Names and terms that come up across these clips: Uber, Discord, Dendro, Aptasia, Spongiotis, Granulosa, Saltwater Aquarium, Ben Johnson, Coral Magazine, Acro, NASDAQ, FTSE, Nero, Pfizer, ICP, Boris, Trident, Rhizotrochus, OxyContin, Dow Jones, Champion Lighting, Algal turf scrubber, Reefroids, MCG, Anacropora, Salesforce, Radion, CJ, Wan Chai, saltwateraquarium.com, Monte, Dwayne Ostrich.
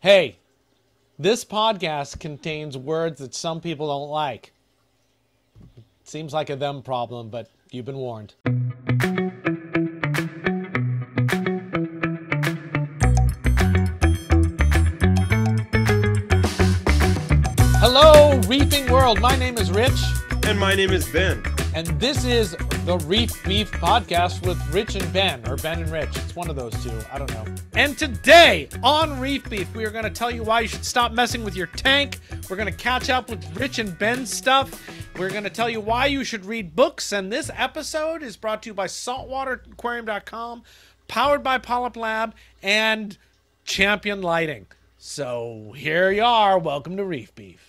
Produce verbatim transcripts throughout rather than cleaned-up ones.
Hey, this podcast contains words that some people don't like. Seems like a them problem, but you've been warned. Hello, reefing world. My name is Rich. And my name is Ben. And this is the Reef Beef Podcast with Rich and Ben, or Ben and Rich. It's one of those two. I don't know. And today on Reef Beef, we are going to tell you why you should stop messing with your tank. We're going to catch up with Rich and Ben's stuff. We're going to tell you why you should read books. And this episode is brought to you by saltwater aquarium dot com, powered by Polyp Lab, and Champion Lighting. So here you are. Welcome to Reef Beef.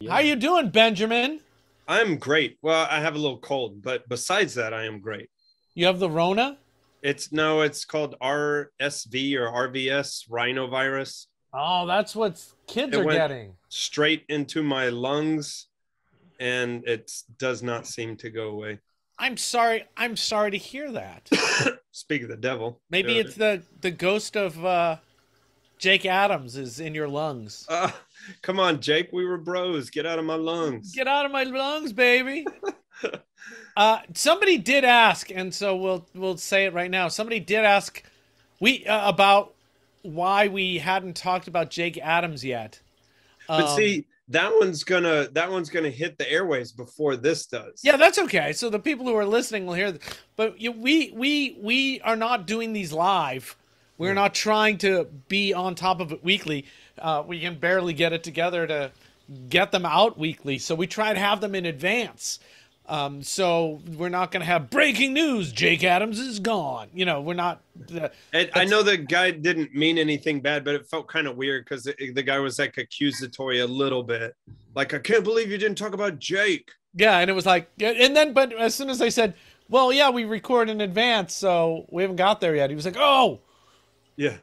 Yeah. How you doing, Benjamin? I'm great. Well, I have a little cold, but besides that, I am great. You have the Rona? It's no, it's called R S V or R V S, rhinovirus. Oh, that's what kids are getting. Straight into my lungs, and it does not seem to go away. I'm sorry. I'm sorry to hear that. Speak of the devil. Maybe it's the the ghost of uh, Jake Adams is in your lungs. Uh, Come on, Jake. We were bros. Get out of my lungs. Get out of my lungs, baby. uh, somebody did ask, and so we'll we'll say it right now. Somebody did ask we uh, about why we hadn't talked about Jake Adams yet. Um, but see, that one's gonna that one's gonna hit the airways before this does. Yeah, that's okay. So the people who are listening will hear. But you, we we we are not doing these live. We're not trying to be on top of it weekly. Uh, we can barely get it together to get them out weekly. So we try to have them in advance. Um, so we're not going to have breaking news. Jake Adams is gone. You know, we're not. Uh, it, I know the guy didn't mean anything bad, but it felt kind of weird because the guy was like accusatory a little bit. Like, I can't believe you didn't talk about Jake. Yeah. And it was like, and then, but as soon as I said, well, yeah, we record in advance, so we haven't got there yet. He was like, oh. Yeah.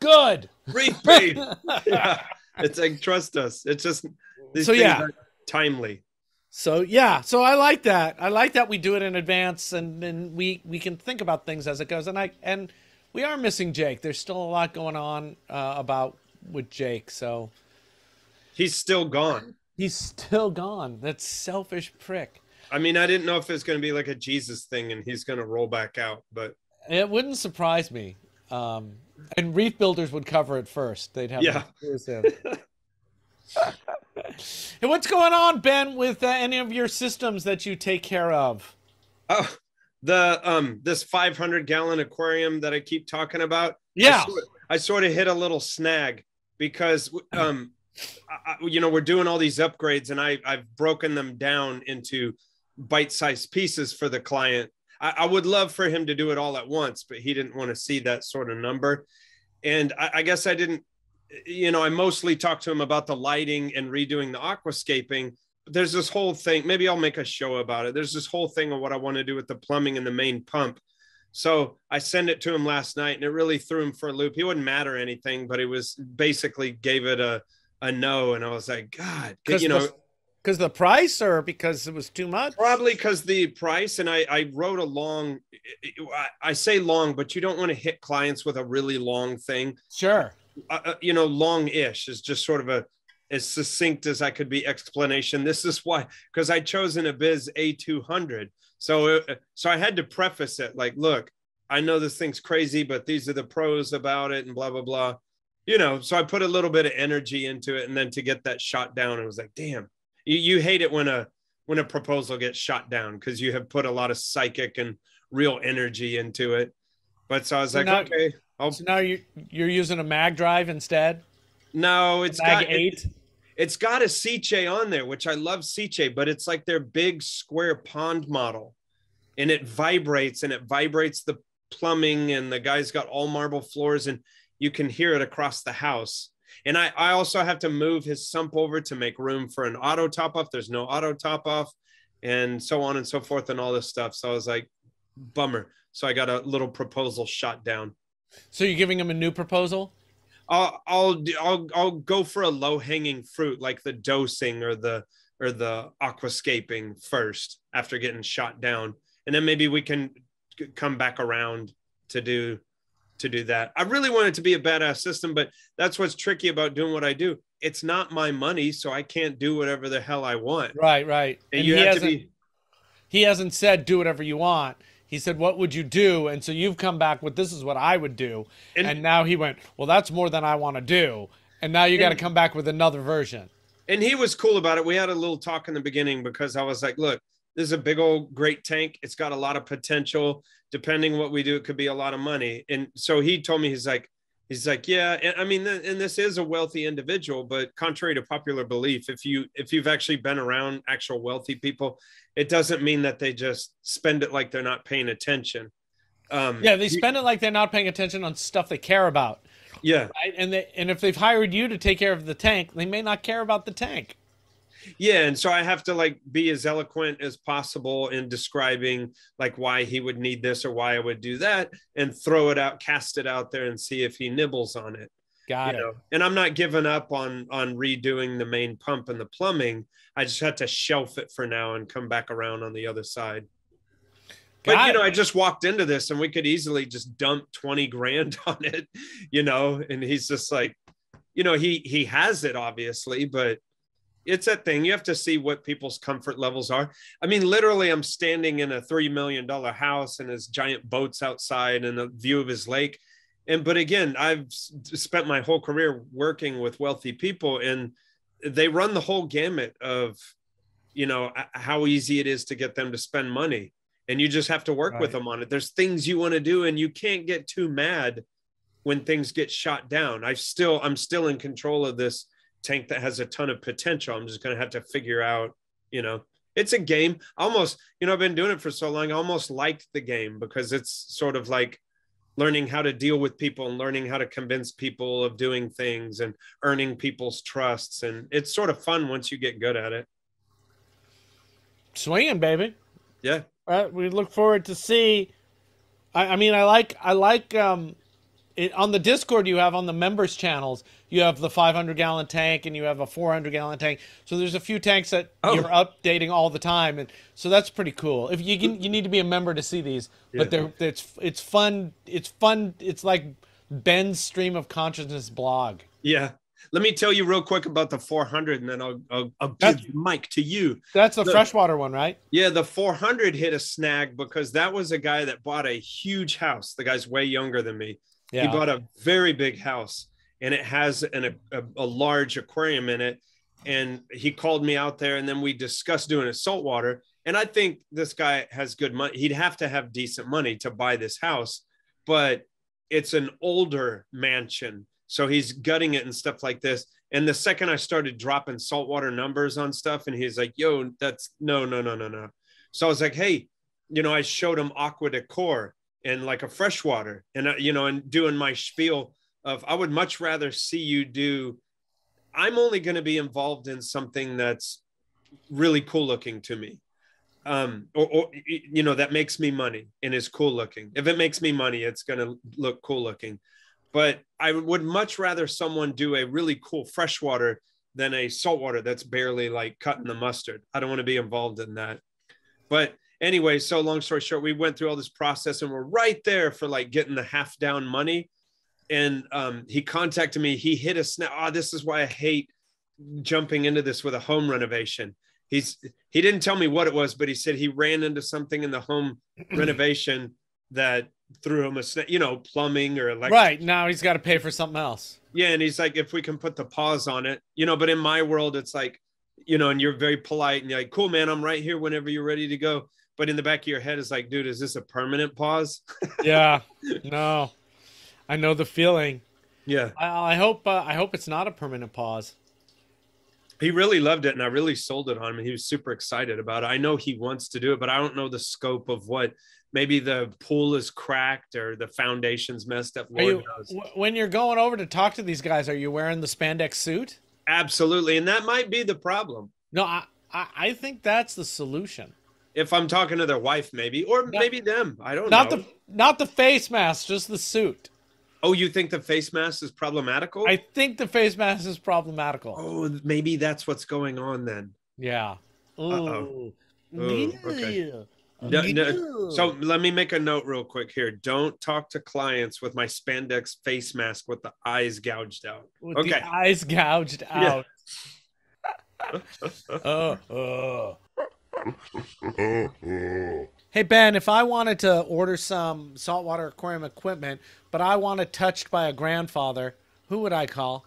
Good. Repeat. Yeah. It's like, trust us. It's just these so, things yeah. are timely. So yeah. So I like that. I like that we do it in advance, and then we we can think about things as it goes. And I and we are missing Jake. There's still a lot going on uh, about with Jake. So he's still gone. He's still gone. That selfish prick. I mean, I didn't know if it's going to be like a Jesus thing, and he's going to roll back out. But it wouldn't surprise me. Um, and reef builders would cover it first. They'd have yeah. exclusive. Hey, what's going on, Ben, with uh, any of your systems that you take care of? Oh, the um, this five hundred gallon aquarium that I keep talking about. Yeah, I sort, I sort of hit a little snag because um, I, you know, we're doing all these upgrades, and I I've broken them down into bite-sized pieces for the client. I would love for him to do it all at once, but he didn't want to see that sort of number. And I, I guess I didn't, you know, I mostly talked to him about the lighting and redoing the aquascaping. But there's this whole thing, maybe I'll make a show about it. There's this whole thing of what I want to do with the plumbing and the main pump. So I sent it to him last night, and it really threw him for a loop. He wouldn't matter anything, but he was basically gave it a, a no. And I was like, God, you know. Because the price, or because it was too much? Probably because the price. And I, I wrote a long, I say long, but you don't want to hit clients with a really long thing. Sure. Uh, you know, long-ish is just sort of a, as succinct as I could be explanation. This is why, because I chose in a Biz A two hundred. So, it, so I had to preface it like, look, I know this thing's crazy, but these are the pros about it and blah, blah, blah. You know, so I put a little bit of energy into it. And then to get that shot down, it was like, damn. You hate it when a when a proposal gets shot down because you have put a lot of psychic and real energy into it. But so I was so like, now, okay. I'll... So now you you're using a mag drive instead. No, it's mag got eight. It, it's got a C J on there, which I love C J, but it's like their big square pond model, and it vibrates and it vibrates the plumbing, and the guy's got all marble floors, and you can hear it across the house. And I, I also have to move his sump over to make room for an auto top-off. There's no auto top-off, and so on and so forth and all this stuff. So I was like, bummer. So I got a little proposal shot down. So you're giving him a new proposal? I'll I'll I'll, I'll go for a low-hanging fruit, like the dosing or the or the aquascaping first after getting shot down. And then maybe we can come back around to do to do that. I really want it to be a badass system, but that's what's tricky about doing what I do. It's not my money, so I can't do whatever the hell I want. Right, right. And, and you have to be... He hasn't said, do whatever you want. He said, what would you do? And so you've come back with, this is what I would do. And, and now he went, well, that's more than I want to do. And now you got to come back with another version. And he was cool about it. We had a little talk in the beginning because I was like, look, this is a big old great tank. It's got a lot of potential. Depending what we do, it could be a lot of money. And so he told me, he's like, he's like, yeah. And I mean, th and this is a wealthy individual, but contrary to popular belief, if you, if you've actually been around actual wealthy people, it doesn't mean that they just spend it like they're not paying attention. Um, yeah. They spend it like they're not paying attention on stuff they care about. Yeah. Right? And they, and if they've hired you to take care of the tank, they may not care about the tank. Yeah. And so I have to like be as eloquent as possible in describing like why he would need this or why I would do that and throw it out, cast it out there and see if he nibbles on it. Got it. You know? And I'm not giving up on, on redoing the main pump and the plumbing. I just had to shelf it for now and come back around on the other side. But, Got you know, it. I just walked into this and we could easily just dump twenty grand on it, you know, and he's just like, you know, he, he has it obviously, but it's that thing. You have to see what people's comfort levels are. I mean, literally, I'm standing in a three million dollar house and his giant boats outside and the view of his lake. And, but again, I've spent my whole career working with wealthy people and they run the whole gamut of, you know, how easy it is to get them to spend money. And you just have to work right. with them on it. There's things you want to do and you can't get too mad when things get shot down. I've still, I'm still in control of this tank that has a ton of potential. I'm just going to have to figure out, you know, it's a game almost, you know, I've been doing it for so long. I almost like the game because it's sort of like learning how to deal with people and learning how to convince people of doing things and earning people's trusts. And it's sort of fun once you get good at it. Swinging, baby. Yeah. All right. We look forward to see. I, I mean, I like, I like, um, It, on the Discord, you have on the members' channels, you have the five hundred gallon tank and you have a four hundred gallon tank. So there's a few tanks that oh. you're updating all the time, and so that's pretty cool. If you can, you need to be a member to see these, yeah. but they're it's it's fun. It's fun. It's like Ben's stream of consciousness blog. Yeah. Let me tell you real quick about the four hundred, and then I'll, I'll, I'll give the mic to you. That's the, the freshwater one, right? Yeah, the four hundred hit a snag because that was a guy that bought a huge house. The guy's way younger than me. Yeah. He bought a very big house and it has an, a, a large aquarium in it. And he called me out there and then we discussed doing a saltwater. And I think this guy has good money. He'd have to have decent money to buy this house, but it's an older mansion. So he's gutting it and stuff like this. And the second I started dropping saltwater numbers on stuff and he's like, yo, that's no, no, no, no, no. So I was like, hey, you know, I showed him Aqua Decor and like a freshwater and, uh, you know, and doing my spiel of, I would much rather see you do, I'm only going to be involved in something that's really cool looking to me. Um, or, or, you know, that makes me money and is cool looking. If it makes me money, it's going to look cool looking, but I would much rather someone do a really cool freshwater than a saltwater that's barely like cutting the mustard. I don't want to be involved in that, but anyway, so long story short, we went through all this process and we're right there for like getting the half down money. And um, he contacted me. He hit a snap. Oh, this is why I hate jumping into this with a home renovation. He's He didn't tell me what it was, but he said he ran into something in the home renovation that threw him a snap, you know, plumbing or electric. Right. Now he's got to pay for something else. Yeah. And he's like, if we can put the pause on it, you know, but in my world, it's like, you know, and you're very polite and you're like, cool, man, I'm right here whenever you're ready to go. But in the back of your head is like, dude, is this a permanent pause? Yeah, no, I know the feeling. Yeah. I, I hope, uh, I hope it's not a permanent pause. He really loved it. And I really sold it on him. He was super excited about it. I know he wants to do it, but I don't know the scope of what, maybe the pool is cracked or the foundation's messed up. Lord knows. When you're going over to talk to these guys, are you wearing the spandex suit? Absolutely. And that might be the problem. No, I, I, I think that's the solution. If I'm talking to their wife, maybe, or not, maybe them. I don't not know. Not the not the face mask, just the suit. Oh, you think the face mask is problematical? I think the face mask is problematical. Oh, maybe that's what's going on then. Yeah. Uh-oh. Ooh. Ooh, okay. No, no. So let me make a note real quick here. Don't talk to clients with my spandex face mask with the eyes gouged out. With okay. The eyes gouged out. Yeah. oh, oh. Hey, Ben, if I wanted to order some Saltwater Aquarium equipment, but I want it touched by a grandfather, who would I call?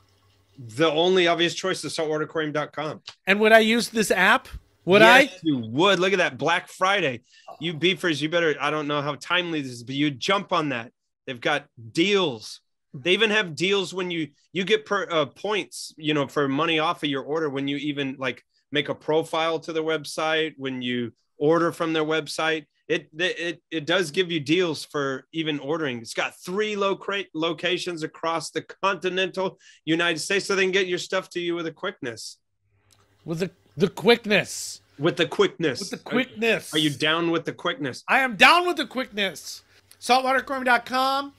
The only obvious choice is saltwater aquarium dot com. And would I use this app? Would yes, I? You would. Look at that. Black Friday. You beefers, you better, I don't know how timely this is, but you jump on that. They've got deals. They even have deals when you, you get per, uh, points, you know, for money off of your order when you even like make a profile to their website, when you order from their website. It, it, it does give you deals for even ordering. It's got three loca locations across the continental United States, so they can get your stuff to you with a quickness. With the The quickness. With the quickness. With the quickness. Are, are you down with the quickness? I am down with the quickness. saltwater aquarium dot com.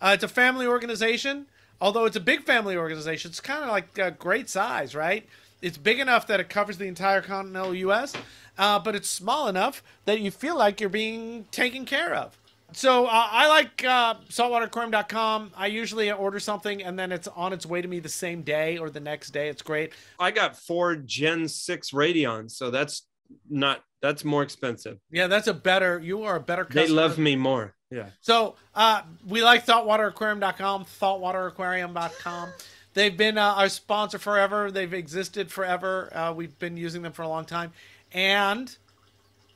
Uh, it's a family organization. Although it's a big family organization, it's kind of like a great size, right? It's big enough that it covers the entire continental U S, uh, but it's small enough that you feel like you're being taken care of. So uh, I like uh, saltwater aquarium dot com. I usually order something, and then it's on its way to me the same day or the next day. It's great. I got four Gen six Radions, so that's not that's more expensive. Yeah, that's a better. You are a better customer. They love me more. Yeah. So uh, we like saltwater aquarium dot com, saltwater aquarium dot com. They've been uh, our sponsor forever. They've existed forever. Uh, we've been using them for a long time, and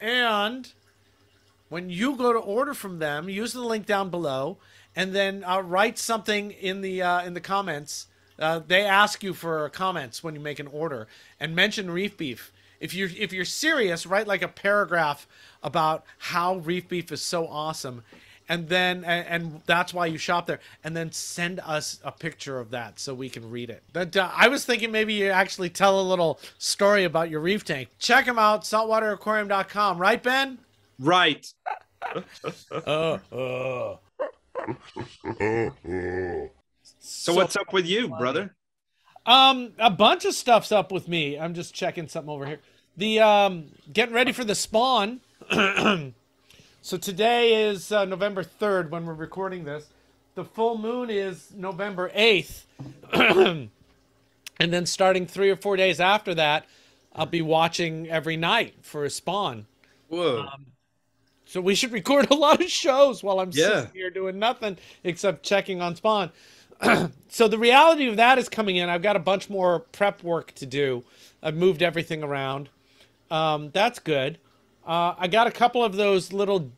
and. When you go to order from them, use the link down below, and then uh, write something in the uh, in the comments. Uh, they ask you for comments when you make an order, and mention Reef Beef. If you're if you're serious, write like a paragraph about how Reef Beef is so awesome, and then and, and that's why you shop there. And then send us a picture of that so we can read it. But uh, I was thinking maybe you actually tell a little story about your reef tank. Check them out, saltwater aquarium dot com. Right, Ben? Right. oh, oh. So what's up with you, brother? Um, a bunch of stuff's up with me. I'm just checking something over here. The um, getting ready for the spawn. So today is uh, November third when we're recording this. The full moon is November eighth, and then starting three or four days after that, I'll be watching every night for a spawn. Whoa. Um, so we should record a lot of shows while I'm yeah. sitting here doing nothing except checking on spawn. So the reality of that is coming in. I've got a bunch more prep work to do. I've moved everything around. Um, that's good. Uh, I got a couple of those little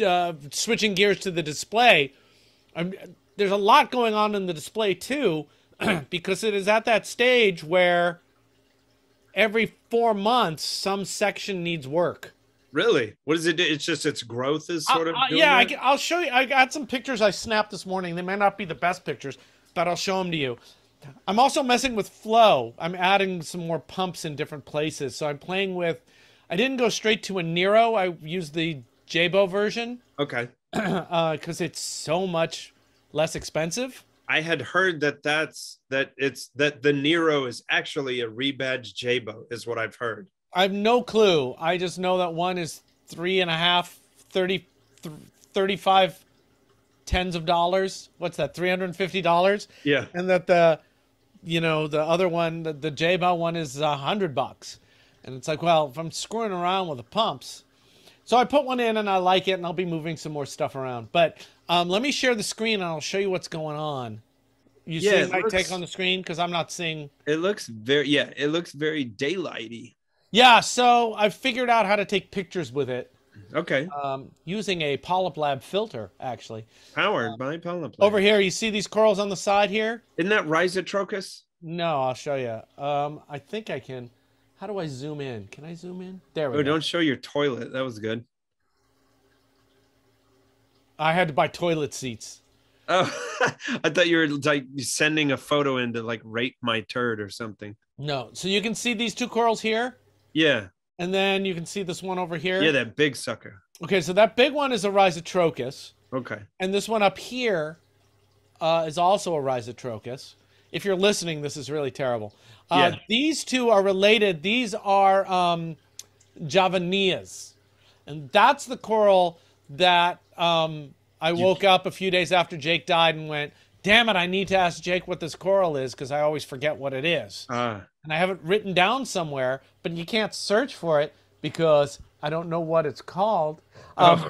uh, switching gears to the display. I'm, there's a lot going on in the display too, because it is at that stage where every four months some section needs work. Really? What does it do? It's just its growth is sort of uh, doing yeah, I, I'll show you. I got some pictures I snapped this morning. They may not be the best pictures, but I'll show them to you. I'm also messing with flow. I'm adding some more pumps in different places. So I'm playing with... I didn't go straight to a Nero. I used the jbo version. Okay. Because uh, it's so much less expensive. I had heard that that's that it's that the Nero is actually a rebadged jbo is what I've heard. I have no clue. I just know that one is three and a half, thirty, th thirty-five tens of dollars. What's that? Three hundred and fifty dollars. Yeah. And that the, you know, the other one, the, the jbo one is a hundred bucks. And it's like, well, if I'm screwing around with the pumps, so I put one in and I like it, and I'll be moving some more stuff around. But um, let me share the screen and I'll show you what's going on. You yeah, see my looks, take on the screen because I'm not seeing. It looks very yeah. It looks very daylighty. Yeah, so I figured out how to take pictures with it. Okay. Um, using a Polyp Lab filter, actually. Powered um, by Polyp Lab. Over here, you see these corals on the side here? Isn't that Rhizotrochus? No, I'll show you. Um, I think I can. How do I zoom in? Can I zoom in? There we oh, go. Oh, don't show your toilet. That was good. I had to buy toilet seats. Oh, I thought you were like sending a photo in to like rate my turd or something. No. So you can see these two corals here. Yeah. And then you can see this one over here. Yeah, that big sucker. Okay, so that big one is a Rhizotrochus. Okay. And this one up here uh, is also a Rhizotrochus. If you're listening, this is really terrible. Uh, yeah. These two are related. These are um, Javanias. And that's the coral that um, I woke you... up a few days after Jake died and went, damn it, I need to ask Jake what this coral is because I always forget what it is. Uh, and I have it written down somewhere, but you can't search for it because I don't know what it's called. Um, uh,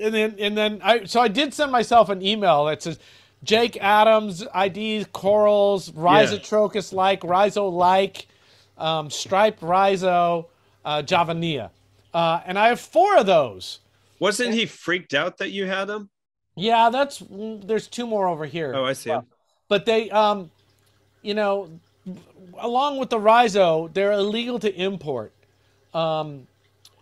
and then, and then I, so I did send myself an email that says, Jake Adams, I Ds, corals, Rhizotrochus like, Rhizo like, um, striped Rhizo, uh, Javania. Uh, and I have four of those. Wasn't he freaked out that you had them? Yeah, that's, there's two more over here. Oh, I see. But, but they, um, you know, along with the Rhizo, they're illegal to import. Um,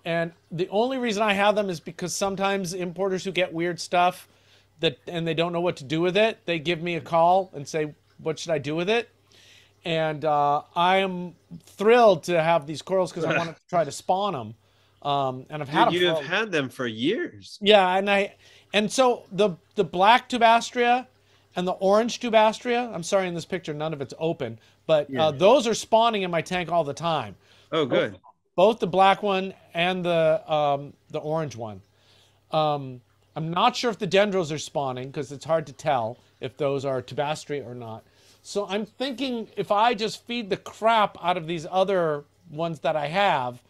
and the only reason I have them is because sometimes importers who get weird stuff that, and they don't know what to do with it, they give me a call and say, what should I do with it? And uh, I am thrilled to have these corals because I want to try to spawn them. Um, and I've had Dude, them. You have had them for years. Yeah, and I, and so the the black Tubastrea and the orange Tubastrea. I'm sorry, in this picture none of it's open, but yeah. uh, those are spawning in my tank all the time. Oh, good. Both, both the black one and the um, the orange one. Um, I'm not sure if the dendros are spawning because it's hard to tell if those are Tubastrea or not. So I'm thinking if I just feed the crap out of these other ones that I have,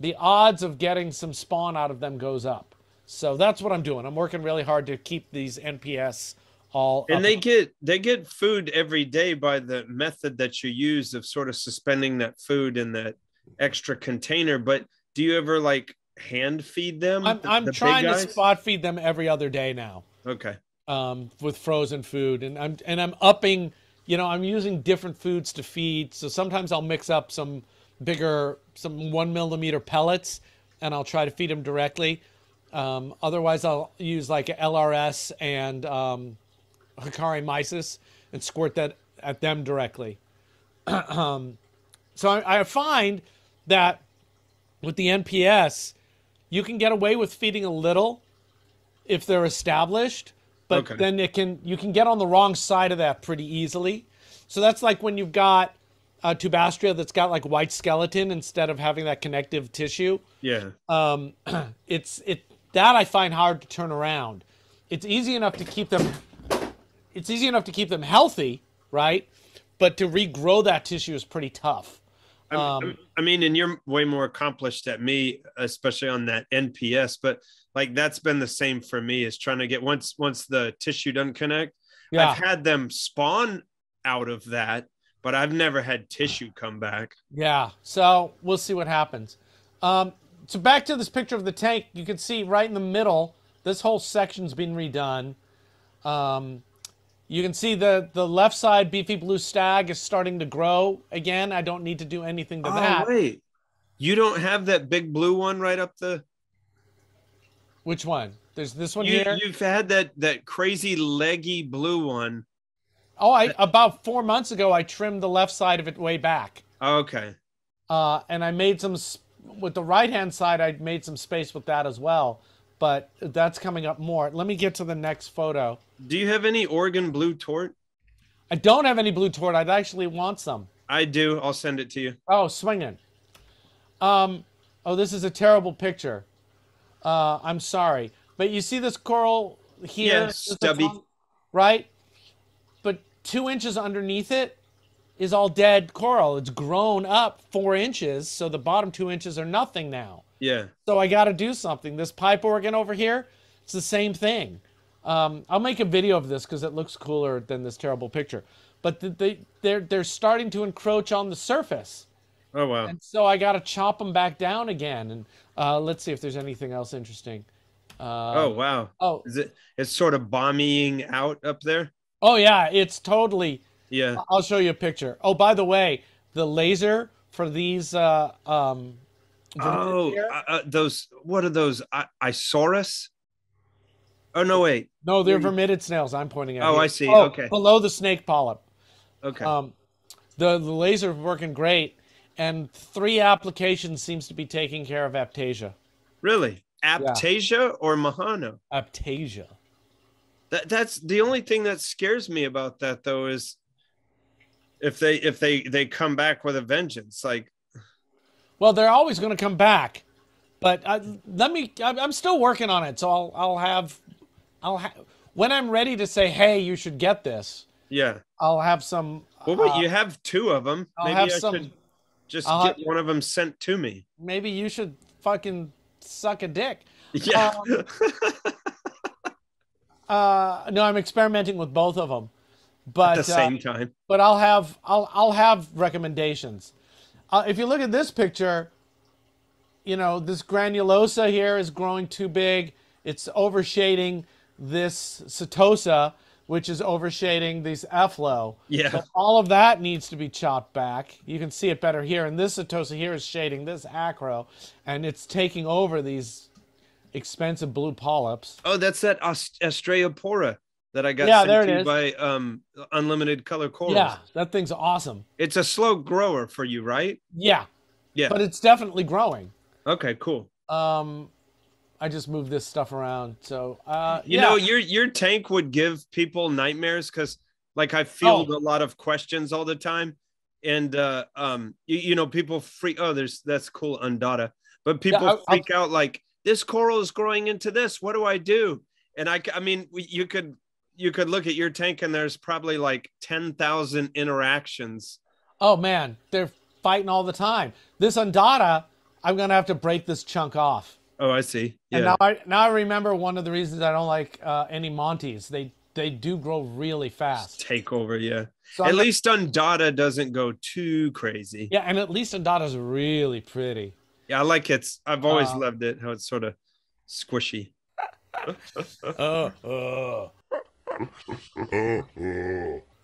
the odds of getting some spawn out of them goes up. So that's what I'm doing. I'm working really hard to keep these N P S all And up. they get they get food every day by the method that you use of sort of suspending that food in that extra container. But do you ever like hand feed them? I'm, the, I'm the trying to spot feed them every other day now. Okay. Um, with frozen food. And I'm and I'm upping, you know, I'm using different foods to feed. So sometimes I'll mix up some bigger, some one millimeter pellets, and I'll try to feed them directly. Um, otherwise, I'll use like L R S and um, Hikari mysis and squirt that at them directly. um, so I, I find that with the N P S, you can get away with feeding a little if they're established, but okay. then it can you can get on the wrong side of that pretty easily. So that's like when you've got Uh, Tubastrea that's got like white skeleton instead of having that connective tissue. Yeah. Um, it's it that I find hard to turn around. It's easy enough to keep them. It's easy enough to keep them healthy, right? But to regrow that tissue is pretty tough. Um, I'm, I mean, and you're way more accomplished at me, especially on that N P S. But like that's been the same for me is trying to get once once the tissue doesn't connect. Yeah. I've had them spawn out of that, but I've never had tissue come back. Yeah, so we'll see what happens. Um, so back to this picture of the tank, you can see right in the middle, this whole section's been redone. Um, you can see the, the left side beefy blue stag is starting to grow again. I don't need to do anything to oh, that. Oh, wait. You don't have that big blue one right up the... Which one? There's this one you, here? You've had that, that crazy leggy blue one. Oh, I, about four months ago, I trimmed the left side of it way back. Okay. Uh, and I made some, with the right-hand side, I made some space with that as well. But that's coming up more. Let me get to the next photo. Do you have any Oregon blue tort? I don't have any blue tort. I'd actually want some. I do. I'll send it to you. Oh, swinging. Um, oh, this is a terrible picture. Uh, I'm sorry. But you see this coral here? Yeah, stubby. Right? Two inches underneath it is all dead coral. It's grown up four inches, so the bottom two inches are nothing now. Yeah. So I got to do something. This pipe organ over here, it's the same thing. Um, I'll make a video of this because it looks cooler than this terrible picture. But the, the, they're, they're starting to encroach on the surface. Oh, wow. And so I got to chop them back down again. And uh, let's see if there's anything else interesting. Uh, oh, wow. Oh, is it, it's sort of bombing out up there? Oh, yeah, it's totally... Yeah. I'll show you a picture. Oh, by the way, the laser for these... Uh, um, oh, uh, those... What are those? I Isaurus? Oh, no, wait. No, they're vermitted snails I'm pointing at. Oh, here. I see. Oh, okay. Below the snake polyp. Okay. Um, the, the laser is working great, and three applications seems to be taking care of Aptasia. Really? Aptasia yeah. or Mahana? Aptasia. That, that's the only thing that scares me about that, though, is if they if they they come back with a vengeance, like. Well, they're always going to come back, But I, let me, I'm still working on it. So I'll, I'll have, I'll ha when I'm ready to say, hey, you should get this. Yeah. I'll have some. Well, wait, uh, you have two of them. I'll maybe have I some, should just I'll get have, one of them sent to me. Maybe you should fucking suck a dick. Yeah. Um, uh, no, I'm experimenting with both of them, but at the same uh, time. But I'll have, I'll, I'll have recommendations. Uh, if you look at this picture, you know, this granulosa here is growing too big. It's overshading this Setosa, which is overshading these Efflo. Yeah. So all of that needs to be chopped back. You can see it better here. And this Setosa here is shading this Acro, and it's taking over these expensive blue polyps. Oh, that's that Astreopora that I got yeah, sent there it to is. by um, Unlimited Color Corals. Yeah, that thing's awesome. It's a slow grower for you, right? Yeah. Yeah. But it's definitely growing. Okay, cool. Um, I just moved this stuff around, so uh, you yeah. know, your your tank would give people nightmares because, like, I field oh. a lot of questions all the time, and uh, um, you, you know, people freak. Oh, there's that's cool, Undada, but people yeah, I, freak I, out like this coral is growing into this. What do I do? And I, I mean, you could you could look at your tank, and there's probably like ten thousand interactions. Oh man, they're fighting all the time. This Undada. I'm going to have to break this chunk off. Oh, I see. Yeah. And now I, now I remember one of the reasons I don't like uh, any Montes. They they do grow really fast. Just take over, yeah. So at I'm least Undada doesn't go too crazy. Yeah, and at least Undada's really pretty. Yeah, I like it. I've always uh, loved it, how it's sort of squishy. oh, oh.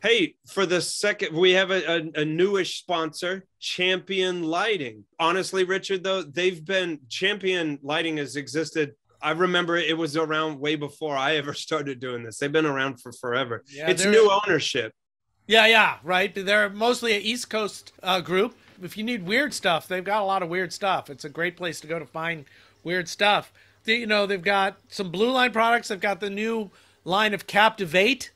Hey, for the second, we have a, a, a newish sponsor, Champion Lighting. Honestly, Richard, though, they've been, Champion Lighting has existed. I remember it was around way before I ever started doing this. They've been around for forever. Yeah, it's new ownership. Yeah, yeah, right. They're mostly an East Coast uh, group. If you need weird stuff, they've got a lot of weird stuff. It's a great place to go to find weird stuff. They, you know, they've got some blue line products. They've got the new line of Captivate.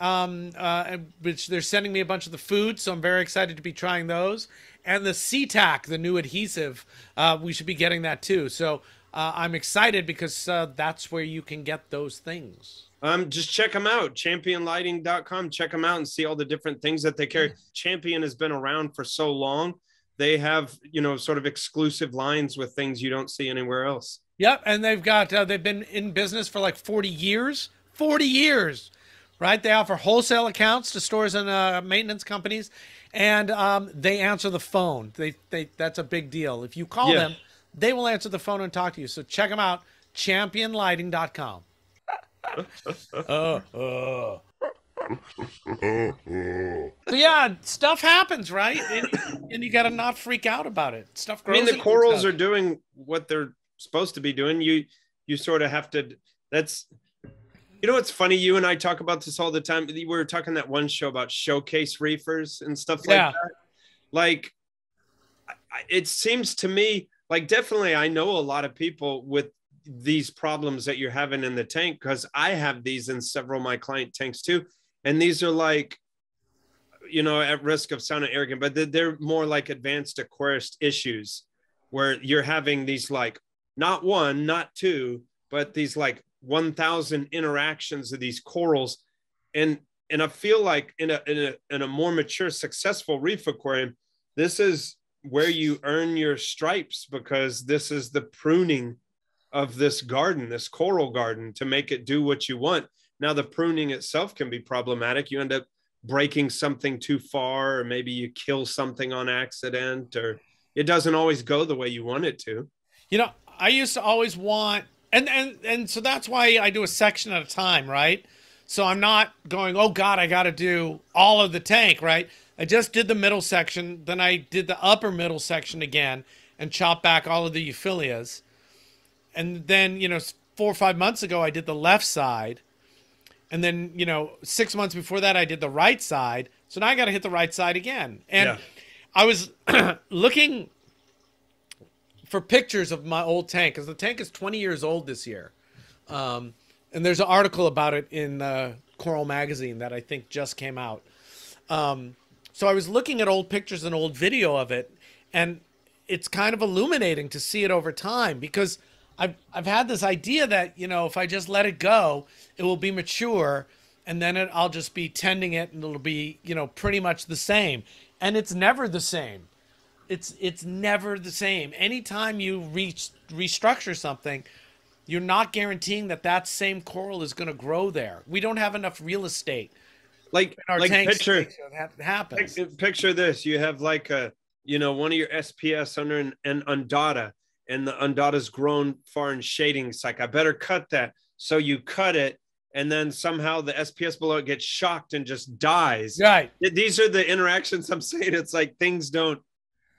Um, uh, which they're sending me a bunch of the food, so I'm very excited to be trying those. And the C TAC, the new adhesive, uh, we should be getting that too. So uh, I'm excited because uh, that's where you can get those things. Um, just check them out, champion lighting dot com. Check them out and see all the different things that they carry. Yeah. Champion has been around for so long. They have, you know, sort of exclusive lines with things you don't see anywhere else. Yep, and they've got, uh, they've been in business for like forty years. forty years! Right, they offer wholesale accounts to stores and uh, maintenance companies, and um, they answer the phone. They, they that's a big deal. If you call yeah. them, they will answer the phone and talk to you. So check them out, champion lighting dot com. uh, uh. So yeah, stuff happens, right? And, and you got to not freak out about it. Stuff grows. I mean, the corals are doing what they're supposed to be doing. You you sort of have to. That's. You know, it's funny. You and I talk about this all the time. We were talking that one show about showcase reefers and stuff like yeah. that. Like, it seems to me, like, definitely I know a lot of people with these problems that you're having in the tank, because I have these in several of my client tanks too. And these are like, you know, at risk of sounding arrogant, but they're more like advanced aquarist issues where you're having these like, not one, not two, but these like, one thousand interactions of these corals. And, and I feel like in a, in a, in a more mature, successful reef aquarium, this is where you earn your stripes, because this is the pruning of this garden, this coral garden, to make it do what you want. Now, the pruning itself can be problematic. You end up breaking something too far, or maybe you kill something on accident, or it doesn't always go the way you want it to. You know, I used to always want And, and and so that's why I do a section at a time, right? So I'm not going, oh, God, I got to do all of the tank, right? I just did the middle section. Then I did the upper middle section again and chopped back all of the euphilias. And then, you know, four or five months ago, I did the left side. And then, you know, six months before that, I did the right side. So now I got to hit the right side again. And yeah. I was looking for pictures of my old tank, because the tank is twenty years old this year. Um, and there's an article about it in uh, Coral Magazine that I think just came out. Um, so I was looking at old pictures and old video of it, and it's kind of illuminating to see it over time, because I've, I've had this idea that, you know, if I just let it go, it will be mature, and then it, I'll just be tending it and it'll be, you know, pretty much the same. And it's never the same. It's, it's never the same. Anytime you re restructure something, you're not guaranteeing that that same coral is going to grow there. We don't have enough real estate. Like, in our like tanks picture, that happens. Picture this. You have like a, you know, one of your S P S under an, an Undada, and the Undada's grown far in shading. It's like, I better cut that. So you cut it, and then somehow the S P S below it gets shocked and just dies. Right. These are the interactions I'm saying. It's like things don't,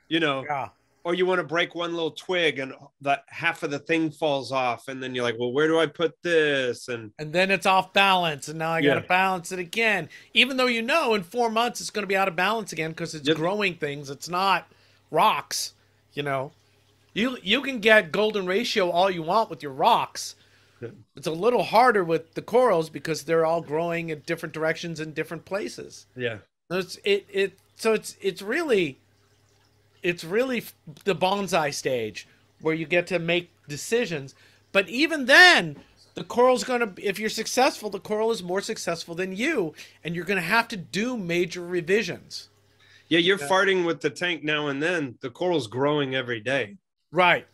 you know, yeah. Or you want to break one little twig and the half of the thing falls off. And then you're like, well, where do I put this? And and then it's off balance. And now I yeah. got to balance it again, even though, you know, in four months it's going to be out of balance again, because it's yep. growing things. It's not rocks. You know, you, you can get golden ratio all you want with your rocks. It's a little harder with the corals because they're all growing in different directions in different places. Yeah. So it's, it, it, so it's, it's really, it's really the bonsai stage where you get to make decisions. But even then, the coral's going to, if you're successful, the coral is more successful than you, and you're going to have to do major revisions. Yeah. You're yeah. farting with the tank now and then. The coral's growing every day. Right.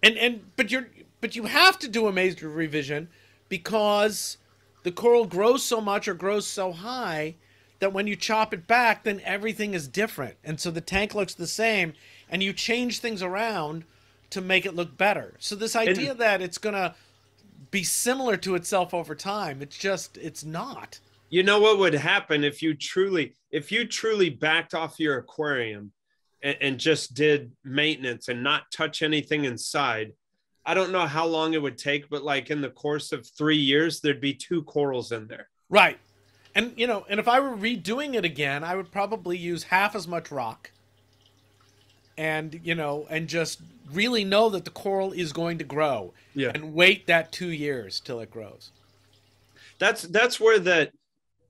And, and, but you're, But you have to do a major revision because the coral grows so much or grows so high that when you chop it back, then everything is different. And so the tank looks the same, and you change things around to make it look better. So this idea and, that it's going to be similar to itself over time, it's just, it's not. You know what would happen if you truly, if you truly backed off your aquarium and, and just did maintenance and not touch anything inside? I don't know how long it would take, but like in the course of three years, there'd be two corals in there. Right. And, you know, and if I were redoing it again, I would probably use half as much rock and, you know, and just really know that the coral is going to grow yeah. and wait that two years till it grows. That's, that's where that,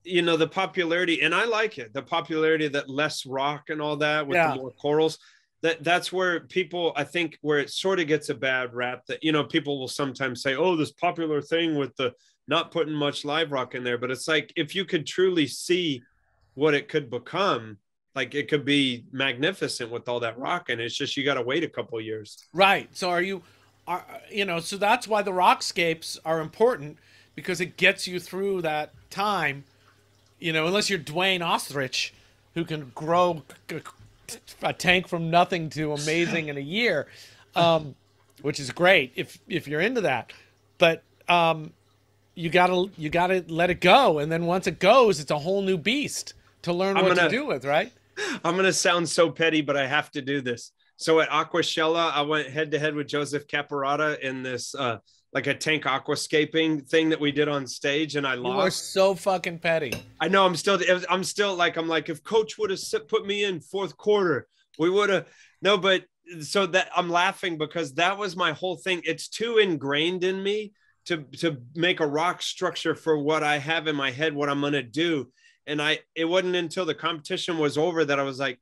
you know, the popularity, and I like it, the popularity that less rock and all that with yeah. the more corals. That, that's where people, I think, where it sort of gets a bad rap, that, you know, people will sometimes say, oh, this popular thing with the not putting much live rock in there. But it's like, if you could truly see what it could become, like it could be magnificent with all that rock. And it's just, you got to wait a couple of years. Right. So are you, are, you know, so that's why the rockscapes are important, because it gets you through that time, you know, unless you're Dwayne Ostrich, who can grow a tank from nothing to amazing in a year, um, which is great if if you're into that. But um, you gotta you gotta let it go, and then once it goes, it's a whole new beast to learn I'm what gonna, to do with. Right? I'm gonna sound so petty, but I have to do this. So at Aquashella, I went head to head with Joseph Caparata in this uh, like a tank aquascaping thing that we did on stage, and I lost. You are so fucking petty. I know. I'm still, I'm still like, I'm like, if coach would have put me in fourth quarter, we would have. No, but so that I'm laughing because that was my whole thing. It's too ingrained in me to, to make a rock structure for what I have in my head, what I'm going to do. And I, it wasn't until the competition was over that I was like,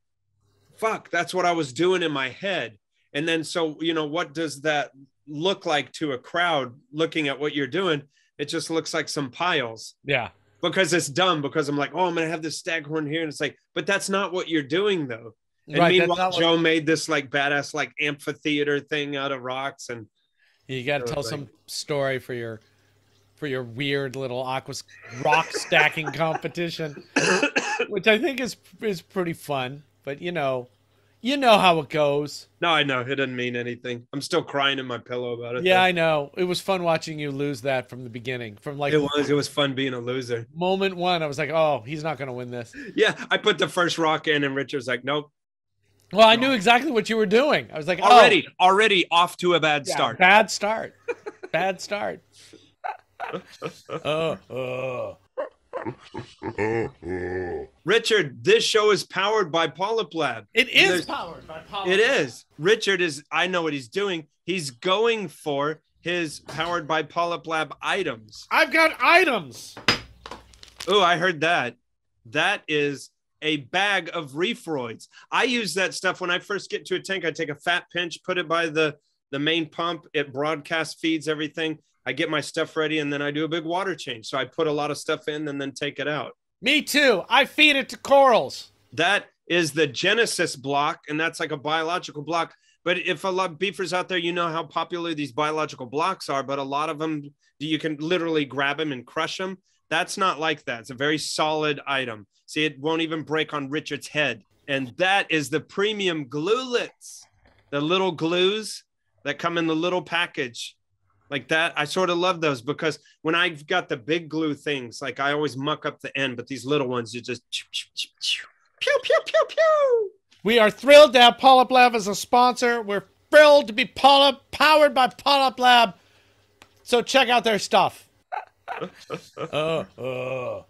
fuck, that's what I was doing in my head. And then, so, you know, what does that look like to a crowd looking at what you're doing? It just looks like some piles. Yeah. Because it's dumb, because I'm like, oh, I'm going to have this staghorn here. And it's like, but that's not what you're doing though. And right, meanwhile, Joe made this like badass, like amphitheater thing out of rocks. And you got to tell like, some story for your, for your weird little aqua rock stacking competition, which I think is, is pretty fun, but you know, You know how it goes. No, I know. It didn't mean anything. I'm still crying in my pillow about it. Yeah, though. I know. It was fun watching you lose that from the beginning. From like It was. It was fun being a loser. Moment one, I was like, oh, he's not going to win this. Yeah, I put the first rock in, and Richard's like, nope. Well, I no. knew exactly what you were doing. I was like, already, oh. already off to a bad yeah, start. Bad start. Bad start. oh, oh. Richard, this show is powered by Polyp Lab. It is powered by Polyp Lab. It is. Richard is, I know what he's doing. He's going for his powered by Polyp Lab items. I've got items. Oh, I heard that. That is a bag of reefroids. I use that stuff when I first get to a tank. I take a fat pinch, put it by the, the main pump. It broadcast feeds everything. I get my stuff ready, and then I do a big water change. So I put a lot of stuff in and then take it out. Me too. I feed it to corals. That is the Genesis block, and that's like a biological block. But if a lot of beefers out there, you know how popular these biological blocks are, but a lot of them, you can literally grab them and crush them. That's not like that. It's a very solid item. See, it won't even break on Richard's head. And that is the premium gluelets, the little glues that come in the little package like that. I sort of love those because when I've got the big glue things, like I always muck up the end, but these little ones, you just pew, pew, pew, pew. We are thrilled to have Polyp Lab as a sponsor. We're thrilled to be Polyp, powered by Polyp Lab. So check out their stuff. uh, uh.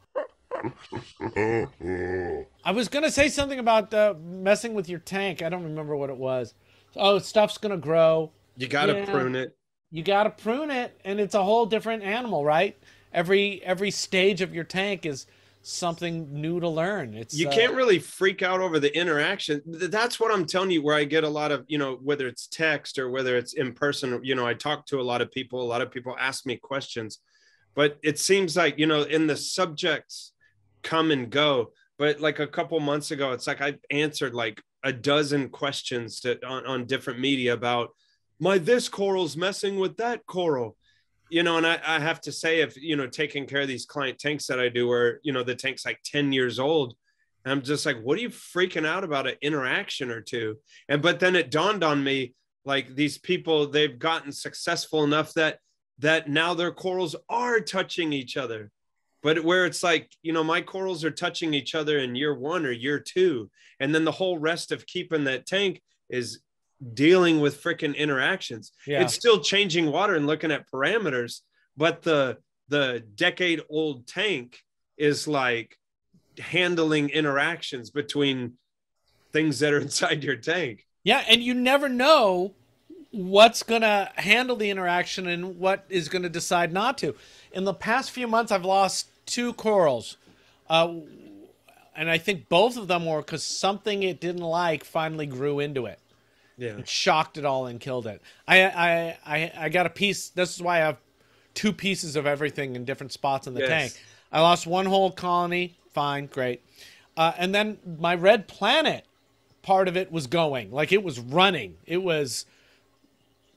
I was going to say something about uh, messing with your tank. I don't remember what it was. Oh, stuff's going to grow. You got to yeah. prune it. You got to prune it. And it's a whole different animal, right? Every, every stage of your tank is something new to learn. It's you can't uh, really freak out over the interaction. That's what I'm telling you, where I get a lot of, you know, whether it's text or whether it's in person, you know, I talk to a lot of people, a lot of people ask me questions, but it seems like, you know, in the subjects come and go, but like a couple months ago, it's like I answered like a dozen questions to, on, on different media about my, this coral's messing with that coral. You know, and I, I have to say, if, you know, taking care of these client tanks that I do where, you know, the tank's like ten years old, and I'm just like, what are you freaking out about an interaction or two? And, but then it dawned on me, like these people, they've gotten successful enough that, that now their corals are touching each other. But where it's like, you know, my corals are touching each other in year one or year two. And then the whole rest of keeping that tank is dealing with freaking interactions. Yeah. It's still changing water and looking at parameters, but the the decade old tank is like handling interactions between things that are inside your tank. Yeah, and you never know what's gonna handle the interaction and what is gonna decide not to. In the past few months, I've lost two corals. Uh, and I think both of them were because something it didn't like finally grew into it. Yeah, it shocked it all and killed it. I, I I I got a piece. This is why I have two pieces of everything in different spots in the yes. tank. I lost one whole colony. Fine, great. Uh, and then my red planet part of it was going. Like it was running. It was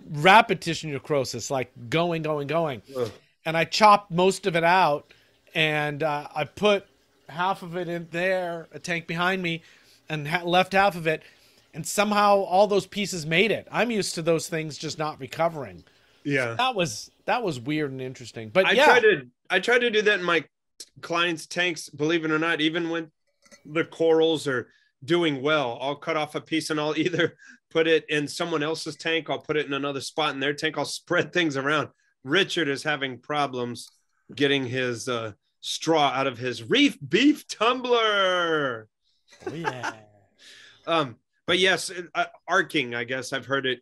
rapid tissue necrosis, like going, going, going. Ugh. And I chopped most of it out. And uh, I put half of it in there, a tank behind me, and ha left half of it. And somehow all those pieces made it. I'm used to those things just not recovering. Yeah, so that was that was weird and interesting. But I yeah, try to, I try to do that in my clients' tanks. Believe it or not, even when the corals are doing well, I'll cut off a piece and I'll either put it in someone else's tank, I'll put it in another spot in their tank. I'll spread things around. Richard is having problems getting his uh, straw out of his reef beef tumbler. Oh, yeah. um. But yes, uh, arcing, I guess I've heard it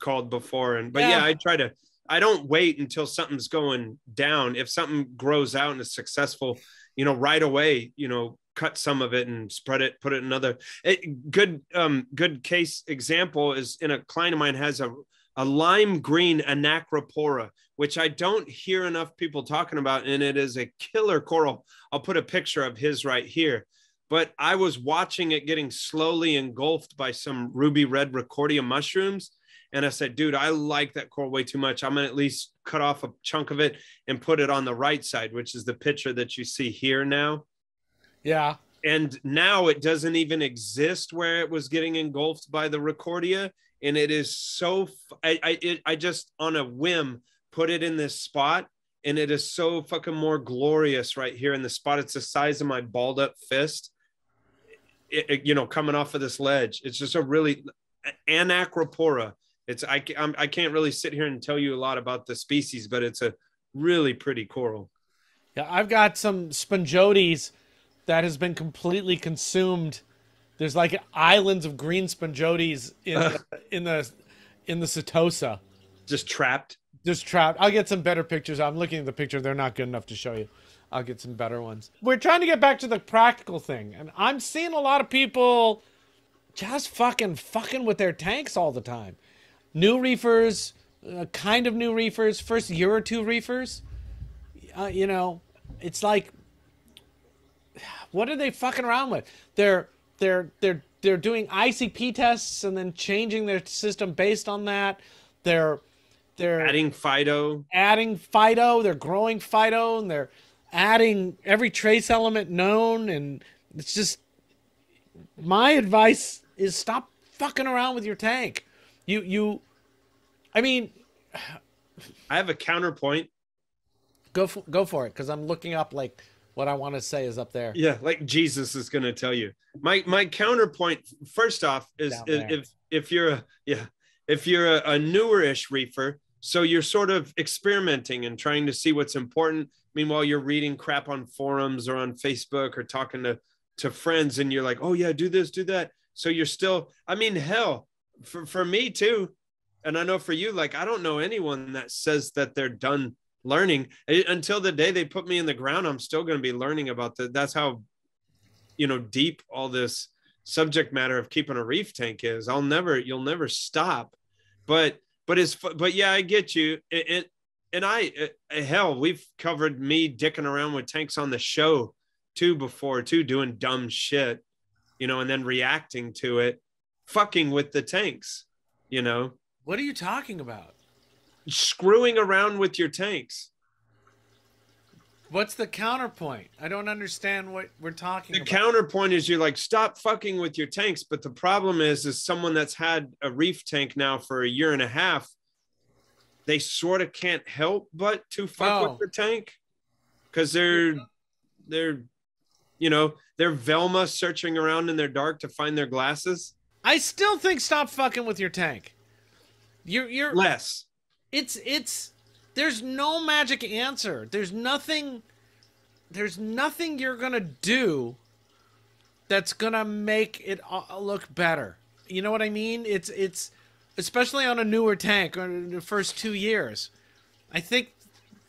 called before. And but yeah. yeah, I try to, I don't wait until something's going down. If something grows out and is successful, you know, right away, you know, cut some of it and spread it, put it in another. It, good um, good case example is in a client of mine has a, a lime green Anacropora, which I don't hear enough people talking about. And it is a killer coral. I'll put a picture of his right here. But I was watching it getting slowly engulfed by some ruby red Ricordia mushrooms. And I said, dude, I like that coral way too much. I'm going to at least cut off a chunk of it and put it on the right side, which is the picture that you see here now. Yeah. And now it doesn't even exist where it was getting engulfed by the Ricordia. And it is so, I, I, it, I just on a whim put it in this spot. And it is so fucking more glorious right here in the spot. It's the size of my balled up fist. It, it, you know, coming off of this ledge. It's just a really Anacropora. It's I, I'm, I can't really sit here and tell you a lot about the species, but it's a really pretty coral. Yeah, I've got some Spongiotis that has been completely consumed. There's like islands of green Spongiotis in the, in the in the Setosa. Just trapped. Just trapped. I'll get some better pictures. I'm looking at the picture. They're not good enough to show you. I'll get some better ones. We're trying to get back to the practical thing, and I'm seeing a lot of people just fucking fucking with their tanks all the time. New reefers, uh, kind of new reefers, first year or two reefers. Uh, you know, it's like, what are they fucking around with? They're they're they're they're doing I C P tests and then changing their system based on that. They're they're adding phyto, adding phyto. They're growing phyto and they're adding every trace element known. And it's just, my advice is stop fucking around with your tank. You you, I mean, I have a counterpoint. Go for, go for it, because I'm looking up like what I want to say is up there. Yeah, like Jesus is going to tell you. My my counterpoint, first off, is if if you're a yeah if you're a, a newerish reefer, so you're sort of experimenting and trying to see what's important. Meanwhile, you're reading crap on forums or on Facebook or talking to to friends, and you're like, oh yeah, do this, do that. So you're still, I mean, hell, for for me too, and I know for you, like I don't know anyone that says that they're done learning until the day they put me in the ground. I'm still going to be learning about that. That's how, you know, deep all this subject matter of keeping a reef tank is. I'll never, you'll never stop, but, but it's, but yeah, I get you. It, it and I, it, hell, we've covered me dicking around with tanks on the show too before too, doing dumb shit, you know, and then reacting to it, fucking with the tanks, you know. What are you talking about? Screwing around with your tanks. What's the counterpoint? I don't understand what we're talking the about. The counterpoint is you're like, stop fucking with your tanks. But the problem is, is someone that's had a reef tank now for a year and a half, they sort of can't help but to fuck oh. with their tank. Because they're, they're, you know, they're Velma searching around in their dark to find their glasses. I still think stop fucking with your tank. You're, you're less. It's, it's, there's no magic answer. There's nothing, there's nothing you're going to do that's going to make it look better. You know what I mean? It's, it's, especially on a newer tank or in the first two years. I think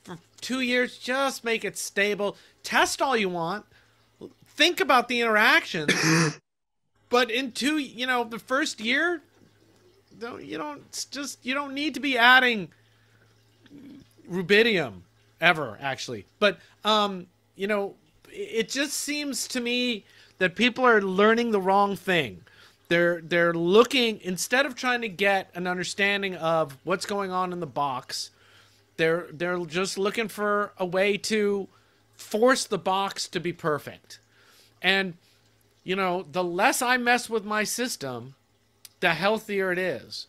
for two years, just make it stable. Test all you want. Think about the interactions. But in two, you know, the first year, don't, you don't just, you don't need to be adding rubidium ever, actually. But, um, you know, it just seems to me that people are learning the wrong thing. They're, they're looking, instead of trying to get an understanding of what's going on in the box, they're, they're just looking for a way to force the box to be perfect. And, you know, the less I mess with my system, the healthier it is,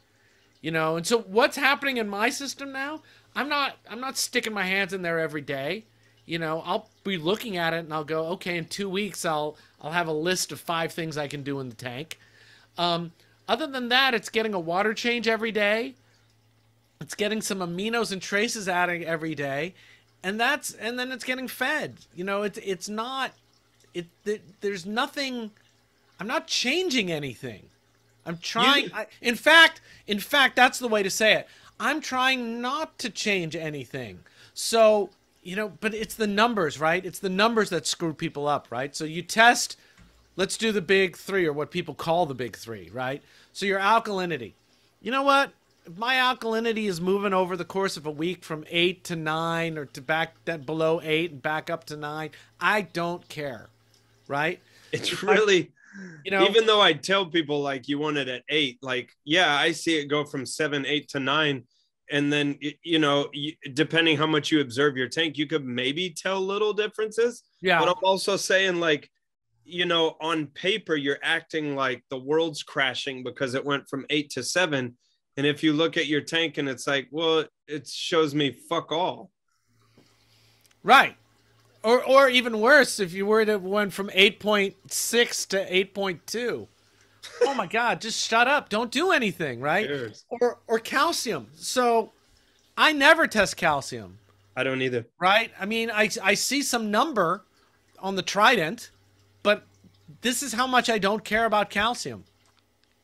you know? And so what's happening in my system now, I'm not, I'm not sticking my hands in there every day. You know, I'll be looking at it and I'll go, okay, in two weeks, I'll, I'll have a list of five things I can do in the tank. Um, other than that, it's getting a water change every day. It's getting some aminos and traces added every day. And that's, and then it's getting fed, you know, it's, it's not, it, it there's nothing, I'm not changing anything. I'm trying, I, in fact, in fact, that's the way to say it. I'm trying not to change anything. So, you know, but it's the numbers, right? It's the numbers that screw people up, right? So you test, let's do the big three, or what people call the big three, right? So your alkalinity. You know what? If my alkalinity is moving over the course of a week from eight to nine or to back that below eight and back up to nine. I don't care, right? It's really... You know, even though I tell people like you want it at eight, like, yeah, I see it go from seven, eight to nine. And then, you know, depending how much you observe your tank, you could maybe tell little differences. Yeah. But I'm also saying like, you know, on paper, you're acting like the world's crashing because it went from eight to seven. And if you look at your tank and it's like, well, it shows me fuck all. Right. Or, or even worse, if you were to went from eight point six to eight point two. Oh, my God. Just shut up. Don't do anything, right? Or, or calcium. So I never test calcium. I don't either. Right? I mean, I, I see some number on the Trident, but this is how much I don't care about calcium.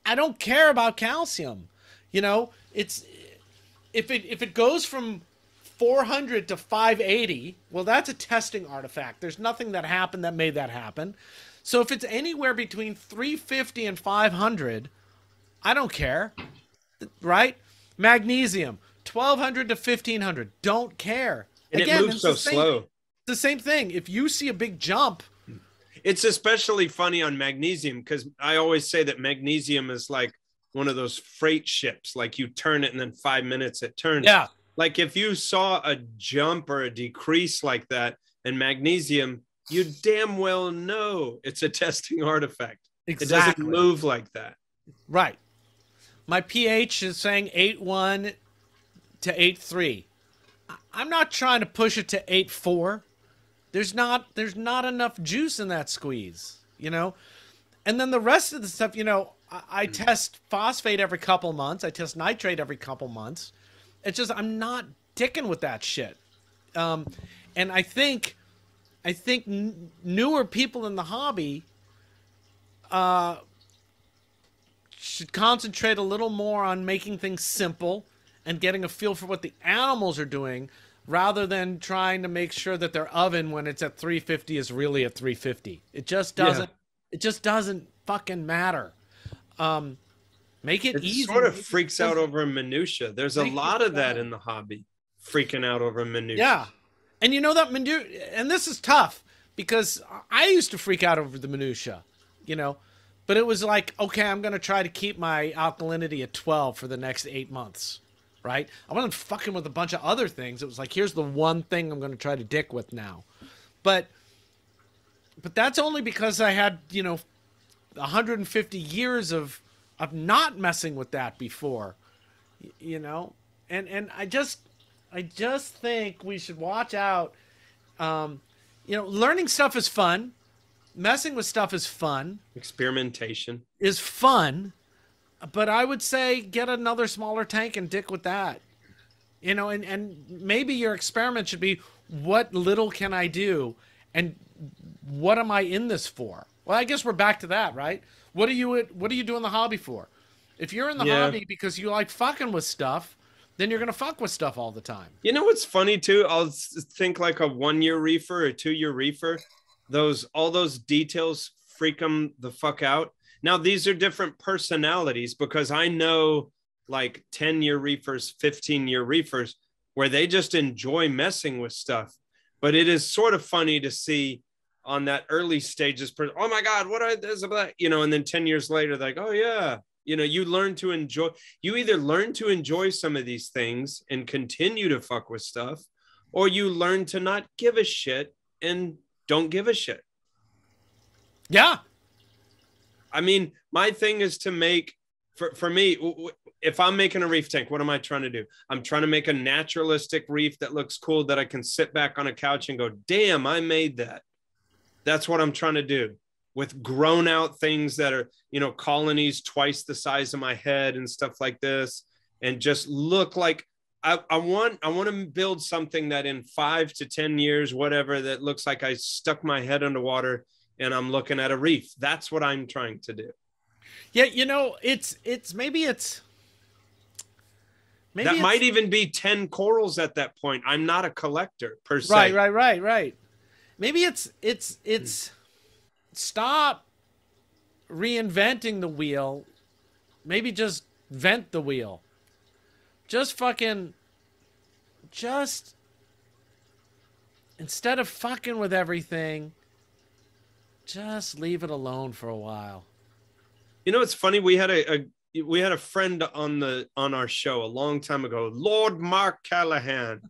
I don't care about calcium. You know, it's if it, if it goes from four hundred to five eighty, well, that's a testing artifact. There's nothing that happened that made that happen. So if it's anywhere between three fifty and five hundred, I don't care, right? Magnesium, twelve hundred to fifteen hundred, don't care. And again, it moves so slow. It's the same thing. If you see a big jump. It's especially funny on magnesium because I always say that magnesium is like one of those freight ships. Like you turn it and then five minutes it turns. Yeah. Like if you saw a jump or a decrease like that in magnesium, you damn well know it's a testing artifact. Exactly. It doesn't move like that. Right. My pH is saying eight one to eight three. I'm not trying to push it to eight four. There's not there's not enough juice in that squeeze, you know? And then the rest of the stuff, you know, I, I test phosphate every couple months. I test nitrate every couple months. It's just I'm not dicking with that shit. Um, and I think I think n newer people in the hobby uh, should concentrate a little more on making things simple and getting a feel for what the animals are doing rather than trying to make sure that their oven when it's at three fifty is really at three fifty. It just doesn't, yeah. It just doesn't fucking matter. Um, make it, it easy. It sort of freaks out over minutia. There's a lot of that in the hobby, freaking out over minutia. Yeah. And you know that minutia, and this is tough because I used to freak out over the minutia, you know, but it was like, okay, I'm going to try to keep my alkalinity at twelve for the next eight months. Right? I wasn't fucking with a bunch of other things. It was like, here's the one thing I'm going to try to dick with now. But but that's only because I had, you know, one hundred fifty years of of not messing with that before, you know? And and I just I just think we should watch out. Um, you know, learning stuff is fun. Messing with stuff is fun. Experimentation is fun. But I would say get another smaller tank and dick with that, you know, and, and maybe your experiment should be what little can I do and what am I in this for? Well, I guess we're back to that, right? What are you, what are you doing the hobby for? If you're in the yeah. hobby because you like fucking with stuff, then you're going to fuck with stuff all the time. You know what's funny too? I'll think like a one-year reefer or two-year reefer. Those, all those details freak them the fuck out. Now, these are different personalities because I know like ten-year reefers, fifteen-year reefers, where they just enjoy messing with stuff. But it is sort of funny to see on that early stages, oh, my God, what are this about? You know, and then ten years later, they're like, oh, yeah, you know, you learn to enjoy. You either learn to enjoy some of these things and continue to fuck with stuff, or you learn to not give a shit and don't give a shit. Yeah. I mean, my thing is to make, for, for me, if I'm making a reef tank, what am I trying to do? I'm trying to make a naturalistic reef that looks cool that I can sit back on a couch and go, damn, I made that. That's what I'm trying to do with grown out things that are, you know, colonies twice the size of my head and stuff like this. And just look like I, I want, I want to build something that in five to ten years, whatever, that looks like I stuck my head underwater and I'm looking at a reef. That's what I'm trying to do. Yeah, you know, it's it's maybe it's maybe that it's, might even be ten corals at that point. I'm not a collector per se. Right, right, right, right. Maybe it's it's it's stop reinventing the wheel. Maybe just vent the wheel. Just fucking just instead of fucking with everything, just leave it alone for a while. You know, it's funny. We had a, a we had a friend on the on our show a long time ago, Lord Mark Callahan.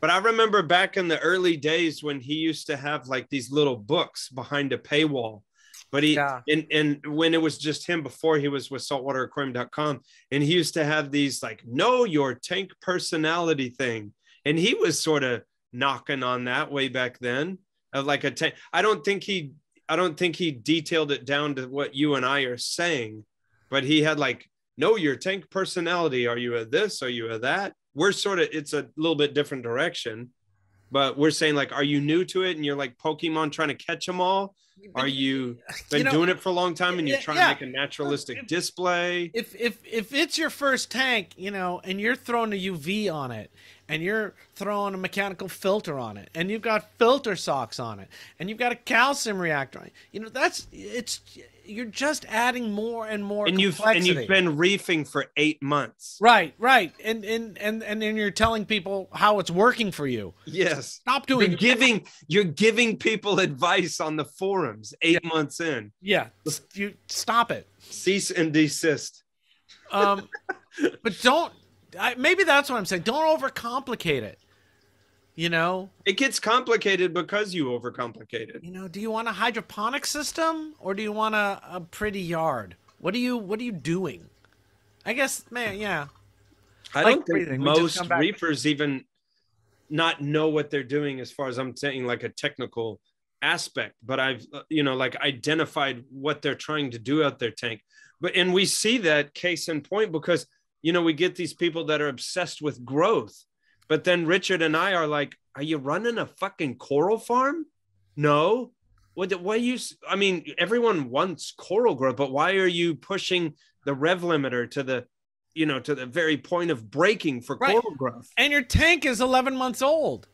But I remember back in the early days when he used to have like these little books behind a paywall. But he yeah. and and when it was just him before he was with saltwater aquarium dot com, and he used to have these like know your tank personality thing, and he was sort of knocking on that way back then of like a tank. I don't think he. I don't think he detailed it down to what you and I are saying, but he had like, know your tank personality. Are you a this? Are you a that? We're sort of, it's a little bit different direction, but we're saying like, are you new to it? And you're like Pokemon trying to catch them all. Are you been you know, doing it for a long time and you're trying yeah. to make a naturalistic if, display? If if if it's your first tank, you know, and you're throwing a U V on it, and you're throwing a mechanical filter on it, and you've got filter socks on it, and you've got a calcium reactor on it, you know, that's it's you're just adding more and more and complexity. You've and you've been reefing for eight months. Right, right. And and and and then you're telling people how it's working for you. Yes. Stop doing you're giving you're giving people advice on the forums eight yeah. months in. Yeah. You stop it. Cease and desist. Um but don't I, maybe that's what I'm saying. Don't overcomplicate it. You know, it gets complicated because you overcomplicate it. You know, do you want a hydroponic system or do you want a, a pretty yard? What do you What are you doing? I guess, man, yeah. I like don't think breathing. most reefers even not know what they're doing as far as I'm saying, like a technical aspect. But I've, you know, like identified what they're trying to do out their tank. But and we see that case in point because. You know, we get these people that are obsessed with growth, but then Richard and I are like, are you running a fucking coral farm? No. What, why you, I mean, everyone wants coral growth, but why are you pushing the rev limiter to the, you know, to the very point of breaking for right. coral growth? And your tank is eleven months old.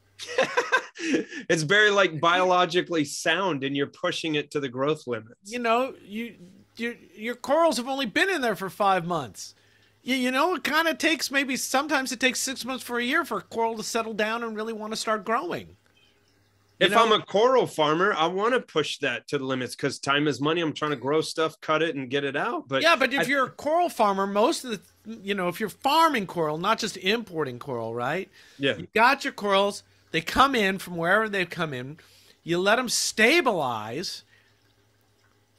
It's very like biologically sound and you're pushing it to the growth limits. You know, you, you your corals have only been in there for five months. You know, it kind of takes maybe sometimes it takes six months for a year for a coral to settle down and really want to start growing. You if know? I'm a coral farmer, I want to push that to the limits because time is money. I'm trying to grow stuff, cut it and get it out. But yeah, but if I, you're a coral farmer, most of the, you know, if you're farming coral, not just importing coral, right? Yeah. You got your corals. They come in from wherever they've come in. You let them stabilize,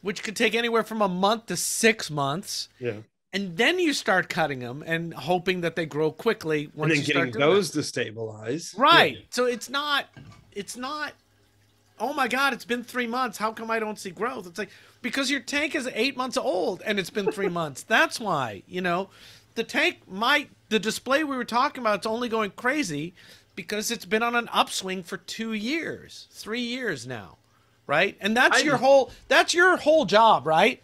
which could take anywhere from a month to six months. Yeah. And then you start cutting them and hoping that they grow quickly. Once and then you getting start those them. to stabilize. Right. Yeah. So it's not, it's not, oh my God, it's been three months. How come I don't see growth? It's like, because your tank is eight months old and it's been three months. That's why, you know, the tank might, the display we were talking about, it's only going crazy because it's been on an upswing for two years, three years now. Right. And that's I, your whole, that's your whole job, right?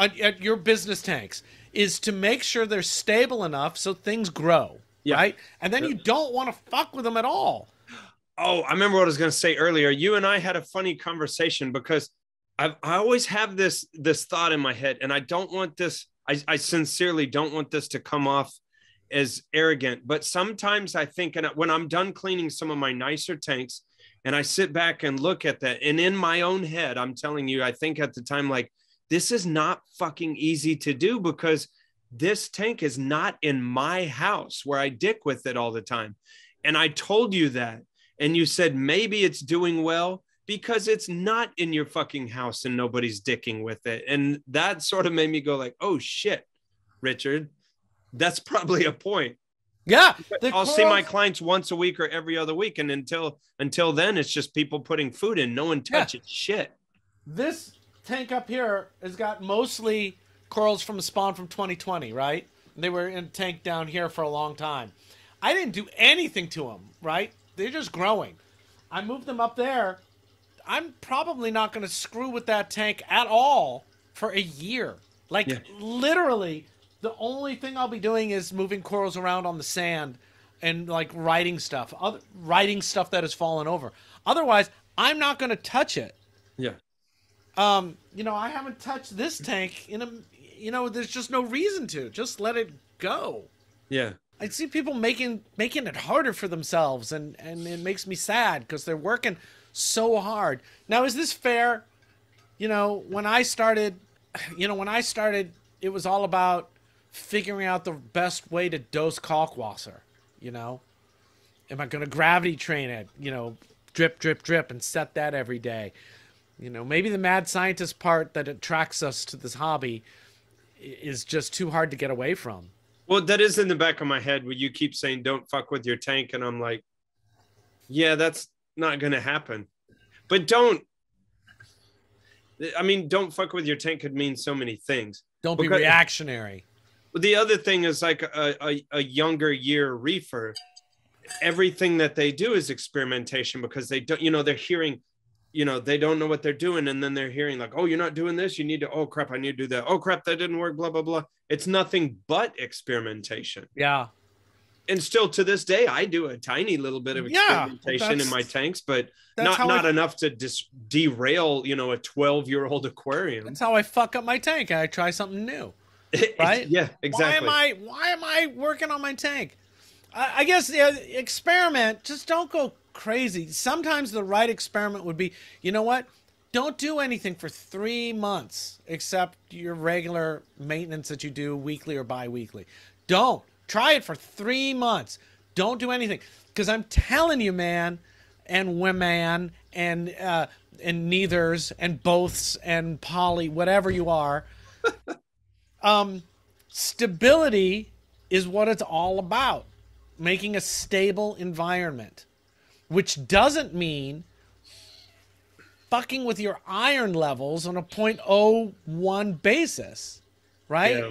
At, at your business tanks. Is to make sure they're stable enough so things grow, yeah. right? And then you don't want to fuck with them at all. Oh, I remember what I was going to say earlier. You and I had a funny conversation because I've, I always have this this thought in my head, and I don't want this. I, I sincerely don't want this to come off as arrogant, but sometimes I think, and when I'm done cleaning some of my nicer tanks, and I sit back and look at that, and in my own head, I'm telling you, I think at the time, like, this is not fucking easy to do because this tank is not in my house where I dick with it all the time. And I told you that. And you said, maybe it's doing well because it's not in your fucking house and nobody's dicking with it. And that sort of made me go like, oh shit, Richard, that's probably a point. Yeah. I'll see my clients once a week or every other week. And until, until then, it's just people putting food in. No one touches yeah. shit. This tank up here has got mostly corals from the spawn from twenty twenty, right? They were in a tank down here for a long time. I didn't do anything to them, right? They're just growing. I moved them up there. I'm probably not going to screw with that tank at all for a year. Like, yeah. literally, the only thing I'll be doing is moving corals around on the sand and, like, writing stuff. Other, writing stuff that has fallen over. Otherwise, I'm not going to touch it. Yeah. Um, you know, I haven't touched this tank in a, you know, there's just no reason to. Just let it go. Yeah. I see people making making it harder for themselves, and, and it makes me sad because they're working so hard. Now, is this fair? You know, when I started, you know, when I started, it was all about figuring out the best way to dose Kalkwasser, you know? Am I going to gravity train it? You know, drip, drip, drip, and set that every day. You know, maybe the mad scientist part that attracts us to this hobby is just too hard to get away from. Well, that is in the back of my head where you keep saying, don't fuck with your tank. And I'm like, yeah, that's not going to happen. But don't, I mean, don't fuck with your tank could mean so many things. Don't because, be reactionary. The other thing is like a, a, a younger year reefer. Everything that they do is experimentation because they don't, you know, they're hearing you know, they don't know what they're doing. And then they're hearing like, oh, you're not doing this. You need to, oh crap, I need to do that. Oh crap, that didn't work, blah, blah, blah. It's nothing but experimentation. Yeah. And still to this day, I do a tiny little bit of experimentation yeah, in my tanks, but not not I, enough to dis- derail, you know, a twelve-year-old aquarium. That's how I fuck up my tank. I try something new, right? Yeah, exactly. Why am I Why am I working on my tank? I, I guess yeah, experiment. Just don't go crazy. Sometimes the right experiment would be, you know what? Don't do anything for three months except your regular maintenance that you do weekly or bi-weekly. Don't. Try it for three months. Don't do anything. Because I'm telling you, man, and women, and uh, and neithers, and boths, and poly, whatever you are, um, stability is what it's all about. Making a stable environment, which doesn't mean fucking with your iron levels on a point oh one basis, right? Yeah.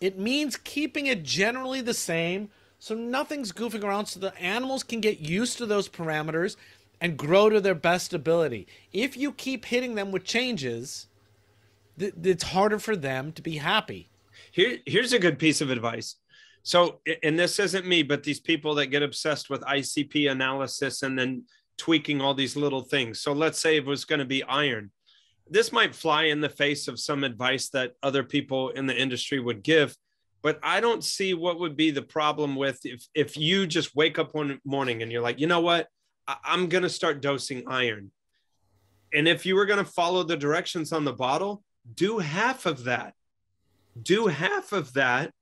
It means keeping it generally the same so nothing's goofing around, so the animals can get used to those parameters and grow to their best ability. If you keep hitting them with changes, th- it's harder for them to be happy. Here, here's a good piece of advice. So, and this isn't me, but these people that get obsessed with I C P analysis and then tweaking all these little things. So let's say it was going to be iron. This might fly in the face of some advice that other people in the industry would give, but I don't see what would be the problem with if, if you just wake up one morning and you're like, you know what, I- I'm going to start dosing iron. And if you were going to follow the directions on the bottle, do half of that, do half of that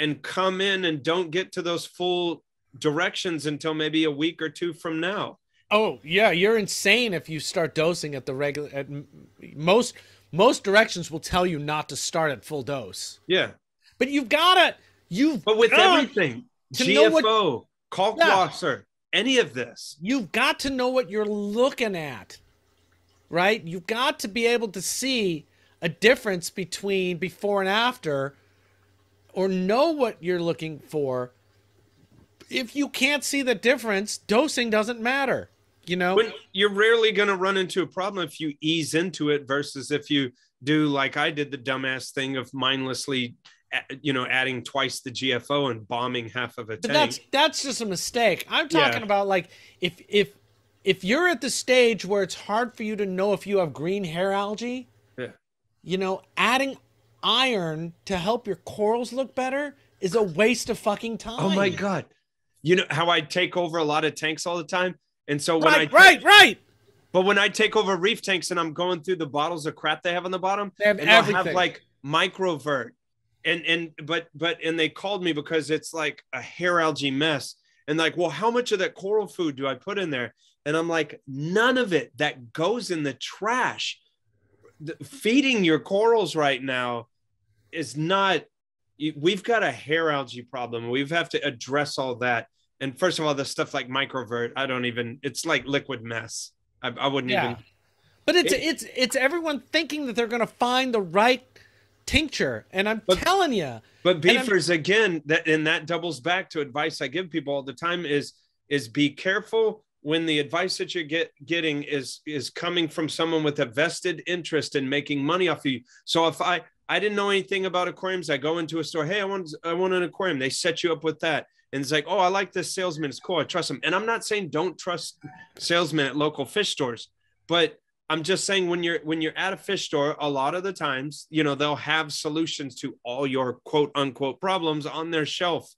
and come in and don't get to those full directions until maybe a week or two from now. Oh yeah, you're insane if you start dosing at the regular. At most most directions will tell you not to start at full dose. Yeah, but you've got to you've. But with everything, G F O, Kalkwasser, yeah. any of this, you've got to know what you're looking at, right? You've got to be able to see a difference between before and after, or know what you're looking for. If you can't see the difference, dosing doesn't matter. You know, when you're rarely going to run into a problem if you ease into it versus if you do like I did the dumbass thing of mindlessly, you know, adding twice the G F O and bombing half of a tank. But that's that's just a mistake. I'm talking yeah. about like if if if you're at the stage where it's hard for you to know if you have green hair algae, yeah. you know, adding iron to help your corals look better is a waste of fucking time. Oh my God. You know how I take over a lot of tanks all the time? And so when right, I- Right, right, right. But when I take over reef tanks and I'm going through the bottles of crap they have on the bottom, they have and everything. They'll have like Microvert. And, and, but, but, and they called me because it's like a hair algae mess. And like, well, how much of that coral food do I put in there? And I'm like, none of it. That goes in the trash. The, feeding your corals right now is not, we've got a hair algae problem. We have to address all that. And first of all, the stuff like Microvert, I don't even, it's like liquid mess. I, I wouldn't yeah. even. But it's, it, it's, it's everyone thinking that they're going to find the right tincture. And I'm but, telling you. But beefers again, that, and that doubles back to advice I give people all the time is, is be careful when the advice that you're get, getting is, is coming from someone with a vested interest in making money off of you. So if I, I didn't know anything about aquariums. I go into a store. Hey, I want, I want an aquarium. They set you up with that. And it's like, oh, I like this salesman. It's cool. I trust him. And I'm not saying don't trust salesmen at local fish stores, but I'm just saying when you're, when you're at a fish store, a lot of the times, you know, they'll have solutions to all your quote unquote problems on their shelf.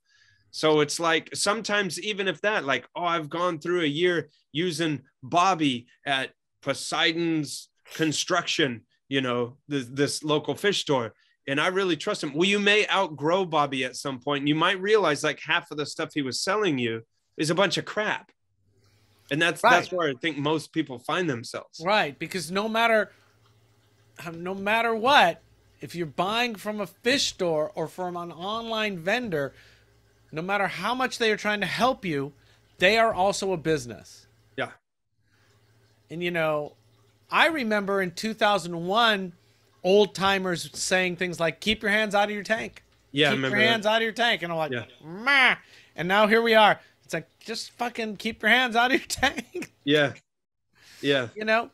So it's like, sometimes even if that, like, oh, I've gone through a year using Bobby at Poseidon's Construction, you know, this, this local fish store, and I really trust him. Well, you may outgrow Bobby at some point, and you might realize like half of the stuff he was selling you is a bunch of crap. And that's, right. that's where I think most people find themselves. Right. Because no matter, no matter what, if you're buying from a fish store or from an online vendor, no matter how much they are trying to help you, they are also a business. Yeah. And you know, I remember in two thousand one, old timers saying things like, keep your hands out of your tank. Yeah, keep I remember your hands that. out of your tank. And I'm like, yeah. Mah. And now here we are. It's like, just fucking keep your hands out of your tank. Yeah. Yeah. You know,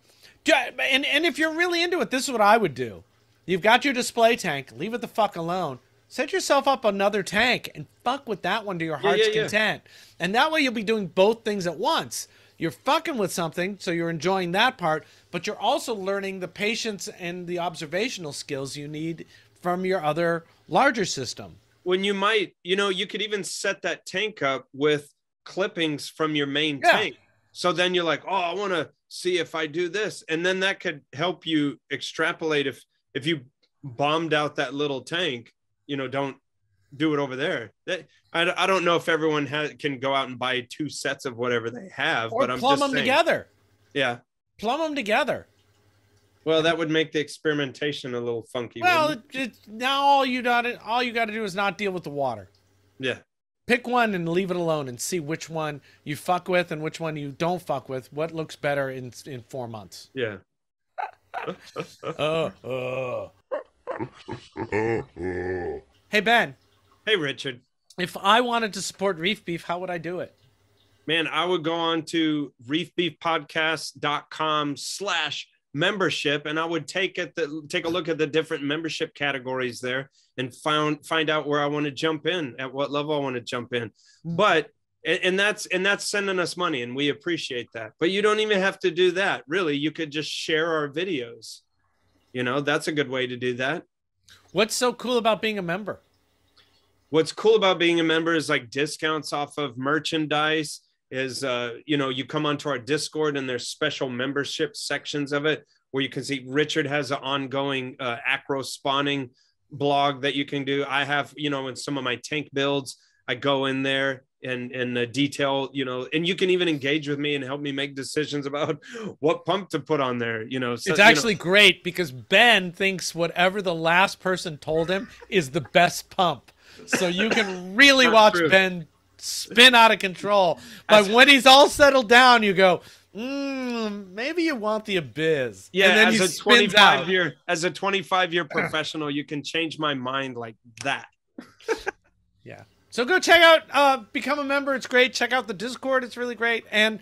And, and if you're really into it, this is what I would do. You've got your display tank. Leave it the fuck alone. Set yourself up another tank and fuck with that one to your heart's yeah, yeah, yeah. content. And that way you'll be doing both things at once. You're fucking with something, so you're enjoying that part, but you're also learning the patience and the observational skills you need from your other larger system. When you might, you know, you could even set that tank up with clippings from your main yeah. tank. So then you're like, oh, I want to see if I do this. And then that could help you extrapolate if, if you bombed out that little tank, you know, don't do it over there. That, I, I don't know if everyone has, can go out and buy two sets of whatever they have, or but I'm plumb just them saying, together. Yeah. Plumb them together. Well, that would make the experimentation a little funky. Well, it, it, now all you got all you got to do is not deal with the water. Yeah. Pick one and leave it alone and see which one you fuck with and which one you don't fuck with. What looks better in in four months? Yeah. oh, oh. Hey, Ben. Hey, Richard. If I wanted to support Reef Beef, how would I do it? Man, I would go on to reef beef podcast dot com slash membership, and I would take at the take a look at the different membership categories there and found find out where I want to jump in, at what level I want to jump in. But and that's and that's sending us money, and we appreciate that. But you don't even have to do that, really. You could just share our videos. You know, that's a good way to do that. What's so cool about being a member? What's cool about being a member is like discounts off of merchandise. Is, uh, you know, you come onto our Discord and there's special membership sections of it where you can see Richard has an ongoing uh, Acro spawning blog that you can do. I have, you know, in some of my tank builds, I go in there and, and uh, detail, you know, and you can even engage with me and help me make decisions about what pump to put on there, you know. So, it's actually you know. great because Ben thinks whatever the last person told him is the best pump. So you can really watch true. Ben spin out of control. But as, when he's all settled down, you go, mm, maybe you want the Abyss. Yeah, and then as, he a spins out. Year, as a twenty-five year professional, you can change my mind like that. Yeah. So go check out, uh, become a member. It's great. Check out the Discord. It's really great. And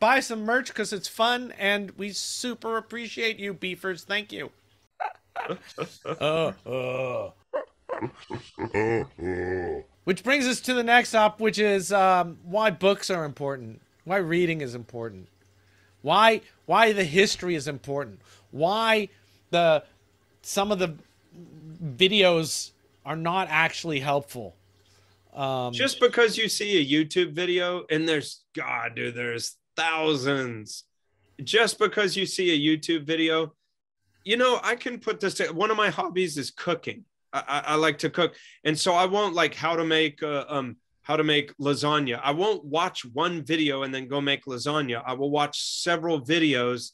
buy some merch because it's fun. And we super appreciate you, beefers. Thank you. oh, oh. Which brings us to the next up, which is um, why books are important, why reading is important, why why the history is important, why the some of the videos are not actually helpful. Um, Just because you see a YouTube video and there's God, dude, there's thousands. Just because you see a YouTube video, you know, I can put this. One of my hobbies is cooking. I, I like to cook. And so I won't like how to make uh, um how to make lasagna. I won't watch one video and then go make lasagna. I will watch several videos.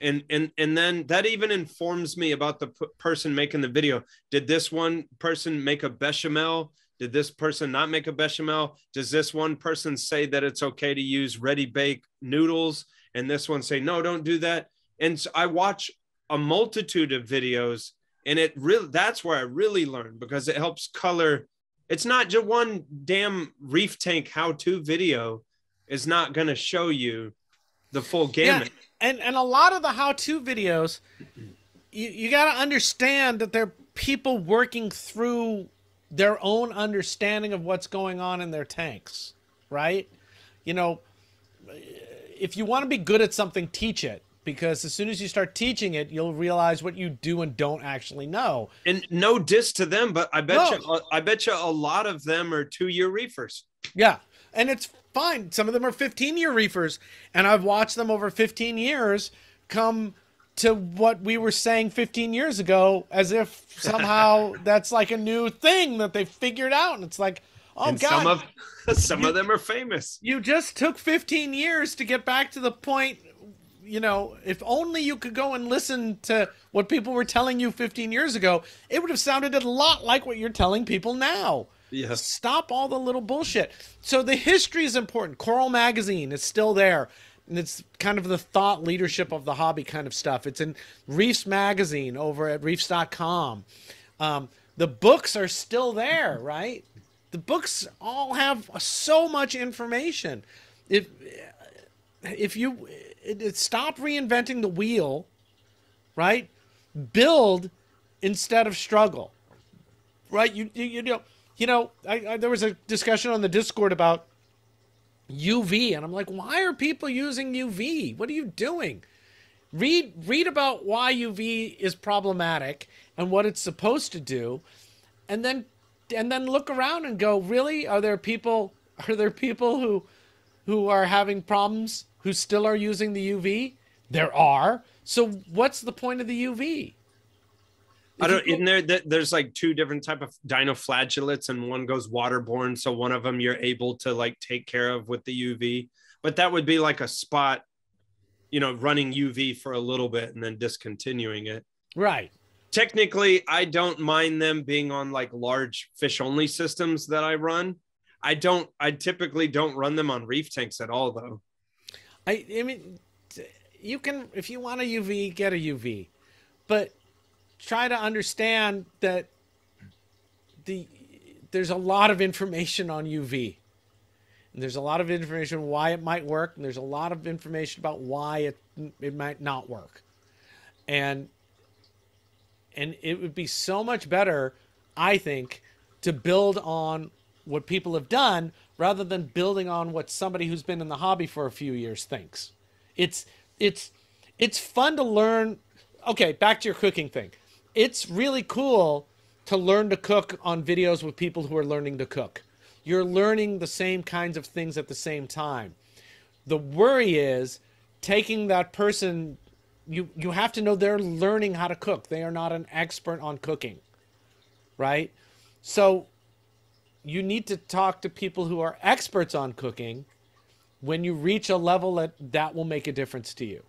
And, and, and then that even informs me about the p person making the video. Did this one person make a bechamel? Did this person not make a bechamel? Does this one person say that it's okay to use ready bake noodles? And this one say, no, don't do that. And so I watch a multitude of videos. And it really, that's where I really learned because it helps color. It's not just one damn reef tank how-to video is not going to show you the full gamut. Yeah, and, and a lot of the how-to videos, you, you got to understand that they're people working through their own understanding of what's going on in their tanks, right? You know, if you want to be good at something, teach it. Because as soon as you start teaching it, you'll realize what you do and don't actually know. And no diss to them, but I bet no. you, I bet you a lot of them are two year reefers. Yeah, and it's fine. Some of them are fifteen year reefers, and I've watched them over fifteen years come to what we were saying fifteen years ago, as if somehow that's like a new thing that they figured out. And it's like, oh and God, some of some you, of them are famous. You just took fifteen years to get back to the point. You know, if only you could go and listen to what people were telling you fifteen years ago, it would have sounded a lot like what you're telling people now. Yes. Stop all the little bullshit. So the history is important. Coral Magazine is still there. And it's kind of the thought leadership of the hobby kind of stuff. It's in Reefs Magazine over at reefs dot com. Um, the books are still there, right? The books all have so much information. If... if you it, it, stop reinventing the wheel, right? Build instead of struggle, right? You you, you know you know I, I, there was a discussion on the Discord about U V, and I'm like, why are people using U V? What are you doing? Read read about why U V is problematic and what it's supposed to do, and then and then look around and go, really? Are there people are there people who who are having problems who still are using the U V? There are. So what's the point of the U V? If I don't. Isn't there there's like two different type of dinoflagellates, and one goes waterborne, so one of them you're able to like take care of with the U V, but that would be like a spot. You know, running U V for a little bit and then discontinuing it. Right. Technically, I don't mind them being on like large fish only systems that I run. I don't, I typically don't run them on reef tanks at all though. I, I mean, you can, if you want a U V, get a U V, but try to understand that the, there's a lot of information on U V. There's a lot of information why it might work, and there's a lot of information about why it it might not work. And and it would be so much better, I think, to build on what people have done rather than building on what somebody who's been in the hobby for a few years thinks. It's it's it's fun to learn. Okay, back to your cooking thing. It's really cool to learn to cook on videos with people who are learning to cook. You're learning the same kinds of things at the same time. The worry is taking that person, you, you have to know they're learning how to cook. They are not an expert on cooking, right? So you need to talk to people who are experts on cooking when you reach a level that that will make a difference to you.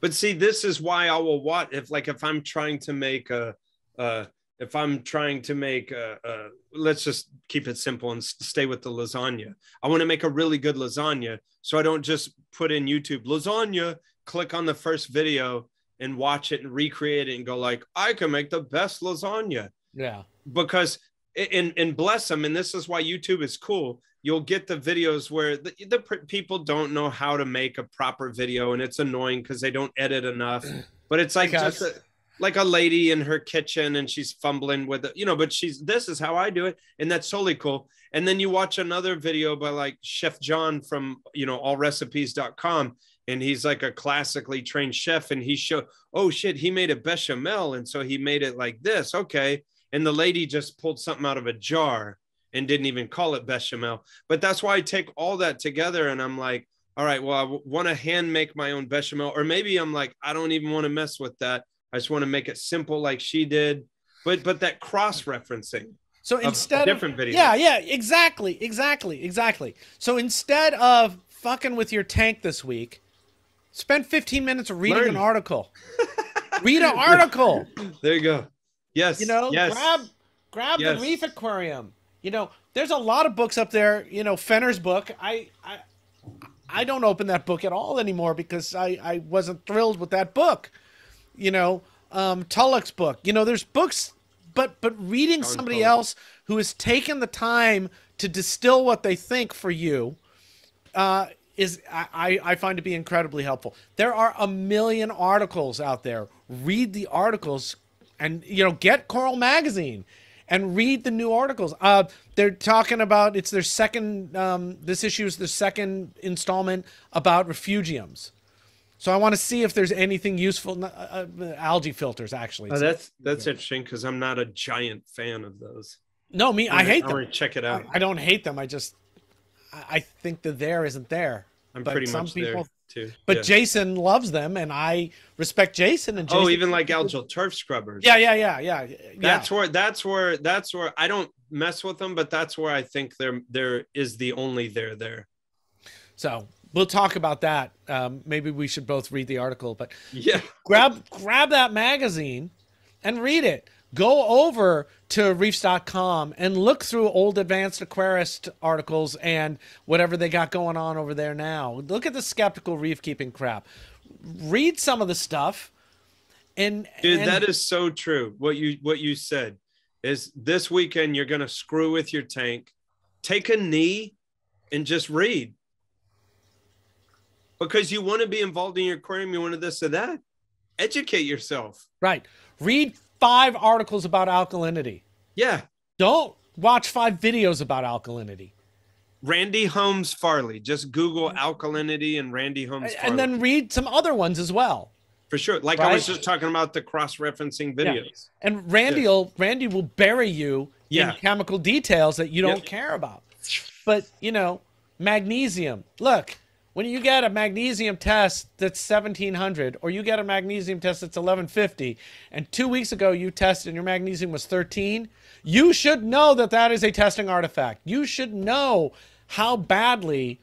But see, this is why I will watch, if like, if I'm trying to make a, a If I'm trying to make, a, a, let's just keep it simple and stay with the lasagna. I want to make a really good lasagna. So I don't just put in YouTube lasagna, click on the first video and watch it and recreate it and go like, I can make the best lasagna. Yeah. Because, and, and bless them. And this is why YouTube is cool. You'll get the videos where the, the people don't know how to make a proper video. And it's annoying because they don't edit enough. But it's like just a, like a lady in her kitchen and she's fumbling with it, you know, but she's, this is how I do it. And that's totally cool. And then you watch another video by like Chef John from, you know, all recipes dot com. And he's like a classically trained chef. And he showed, oh shit, he made a bechamel. And so he made it like this. Okay. And the lady just pulled something out of a jar and didn't even call it bechamel. But that's why I take all that together. And I'm like, all right, well, I want to hand make my own bechamel. Or maybe I'm like, I don't even want to mess with that. I just want to make it simple like she did, but but that cross-referencing. So instead of different videos. Yeah, yeah, exactly, exactly, exactly. So instead of fucking with your tank this week, spend fifteen minutes reading Learn. an article. Read an article. There you go. Yes. You know, yes. grab grab yes. the Reef Aquarium. You know, there's a lot of books up there. You know, Fenner's book. I I I don't open that book at all anymore because I I wasn't thrilled with that book. You know, um, Tulloch's book, you know, there's books, but, but reading somebody else who has taken the time to distill what they think for you, uh, is, I, I find to be incredibly helpful. There are a million articles out there. Read the articles and, you know, get Coral Magazine and read the new articles. Uh, they're talking about, it's their second, um, this issue is the second installment about refugiums. So I want to see if there's anything useful, uh, uh, algae filters, actually. Oh, that's that's yeah. interesting because I'm not a giant fan of those. No, me, I, I hate I them. Check it out. I, I don't hate them. I just, I think the there isn't there. I'm but pretty some much people, there, too. But yeah. Jason loves them, and I respect Jason. And Jason oh, even like algal turf scrubbers. Yeah, yeah, yeah, yeah, yeah. That's where, that's where, that's where I don't mess with them, but that's where I think there there is the only there there. So. We'll talk about that. Um, maybe we should both read the article, but yeah, grab grab that magazine and read it. Go over to reefs dot com and look through old Advanced Aquarist articles and whatever they got going on over there now. Look at the skeptical reef keeping crap. Read some of the stuff. And dude, and that is so true. What you what you said is this weekend you're gonna screw with your tank. Take a knee and just read. because you want to be involved in your aquarium. You want to this or that. Educate yourself. Right. Read five articles about alkalinity. Yeah. Don't watch five videos about alkalinity. Randy Holmes Farley. Just Google alkalinity and Randy Holmes Farley. And then read some other ones as well. For sure. Like right? I was just talking about the cross-referencing videos. Yeah. And Randy, yeah. will, Randy will bury you yeah. in chemical details that you don't yeah. care about. But, you know, magnesium. Look, when you get a magnesium test that's seventeen hundred or you get a magnesium test that's eleven fifty and two weeks ago you tested and your magnesium was thirteen, you should know that that is a testing artifact. You should know how badly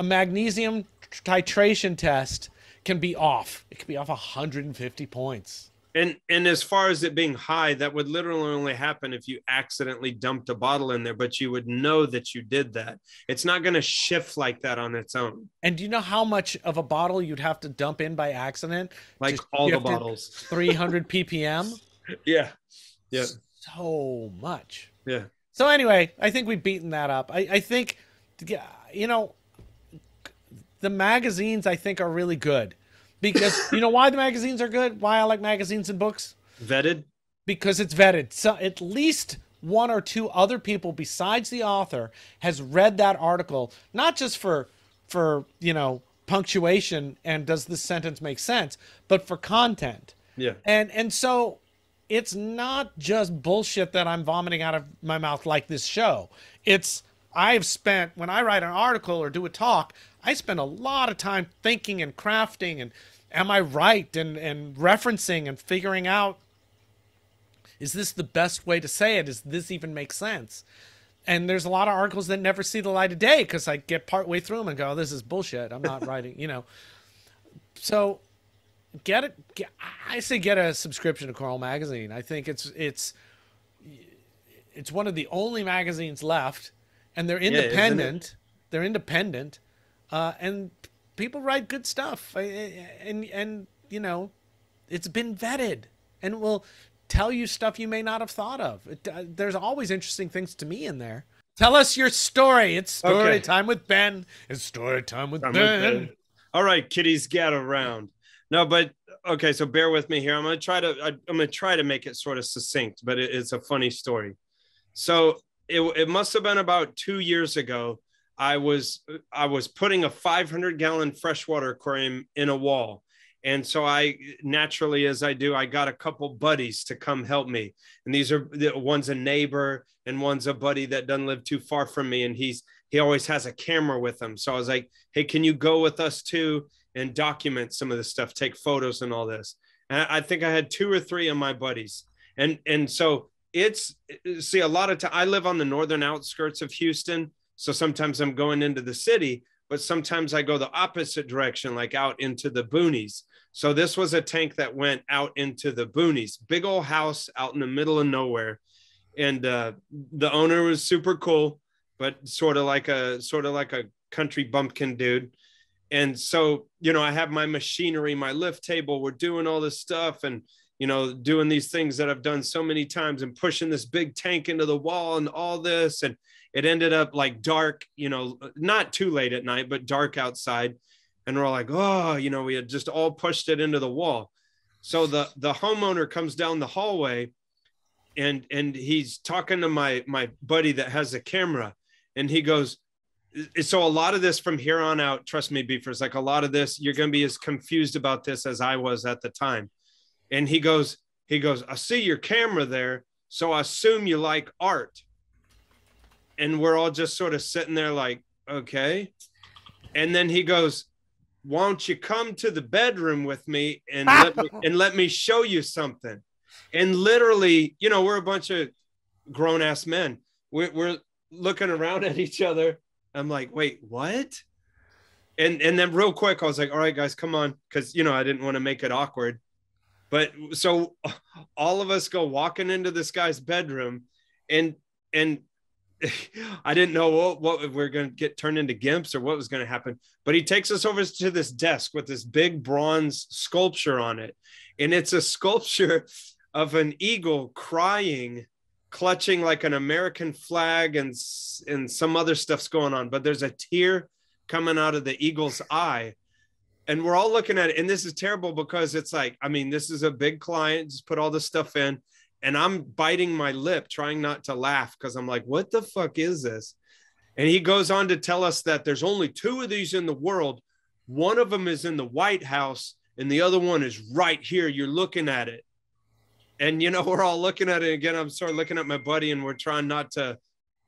a magnesium titration test can be off. It could be off one hundred fifty points. And, and as far as it being high, that would literally only happen if you accidentally dumped a bottle in there, but you would know that you did that. It's not going to shift like that on its own. And do you know how much of a bottle you'd have to dump in by accident? Like Just all the bottles. three hundred ppm? Yeah. Yeah. So much. Yeah. So anyway, I think we've beaten that up. I, I think, you know, the magazines I think are really good. Because you know why the magazines are good? Why I like magazines and books? Vetted. Because it's vetted. So at least one or two other people besides the author has read that article, not just for, for you know, punctuation and does this sentence make sense, but for content. Yeah. And, and so it's not just bullshit that I'm vomiting out of my mouth like this show. It's I've spent, when I write an article or do a talk, I spend a lot of time thinking and crafting and am I right and, and referencing and figuring out, is this the best way to say it? Does this even make sense? And there's a lot of articles that never see the light of day because I get partway through them and go, oh, this is bullshit. I'm not writing, you know. So get it. Get, I say get a subscription to Coral Magazine. I think it's, it's, it's one of the only magazines left and they're independent. Yeah, they're independent. Uh, and people write good stuff, and, and, you know, it's been vetted and it will tell you stuff you may not have thought of. It, uh, there's always interesting things to me in there. Tell us your story. It's story okay. time with Ben. It's story time with, time ben. with Ben. All right, kitties, get around. No, but okay. So bear with me here. I'm going to try to, I, I'm going to try to make it sort of succinct, but it, it's a funny story. So it, it must've been about two years ago. I was I was putting a five hundred gallon freshwater aquarium in a wall. And so I naturally, as I do, I got a couple buddies to come help me. And these are, one's a neighbor and one's a buddy that doesn't live too far from me. And he's he always has a camera with him. So I was like, hey, can you go with us too and document some of this stuff, take photos and all this? And I think I had two or three of my buddies. And, and so it's, see, a lot of time, I live on the northern outskirts of Houston. So sometimes I'm going into the city, but sometimes I go the opposite direction, like out into the boonies. So this was a tank that went out into the boonies, big old house out in the middle of nowhere. And uh, the owner was super cool, but sort of like a sort of like a country bumpkin dude. And so, you know, I have my machinery, my lift table, we're doing all this stuff and, you know, doing these things that I've done so many times and pushing this big tank into the wall and all this. And it ended up like dark, you know, not too late at night, but dark outside. And we're all like, oh, you know, we had just all pushed it into the wall. So the, the homeowner comes down the hallway and, and he's talking to my, my buddy that has a camera and he goes, so a lot of this from here on out, trust me, Beefers, like a lot of this, you're going to be as confused about this as I was at the time. And he goes, he goes, I see your camera there. So I assume you like art. And we're all just sort of sitting there like, okay. And then he goes, won't you come to the bedroom with me and let me, and let me show you something? And literally, you know, we're a bunch of grown ass men. We're, we're looking around at each other. I'm like, wait, what? And, and then real quick, I was like, all right, guys, come on. Cause you know, I didn't want to make it awkward. But so all of us go walking into this guy's bedroom and, and, I didn't know what, what if we we're going to get turned into gimps or what was going to happen, but he takes us over to this desk with this big bronze sculpture on it. And it's a sculpture of an eagle crying, clutching like an American flag and, and some other stuff's going on, but there's a tear coming out of the eagle's eye. And we're all looking at it, and this is terrible because it's like, I mean, this is a big client, just put all this stuff in, and I'm biting my lip, trying not to laugh, because I'm like, what the fuck is this? And he goes on to tell us that there's only two of these in the world. One of them is in the White House, and the other one is right here. You're looking at it. And, you know, we're all looking at it again. I'm sort of looking at my buddy, and we're trying not to,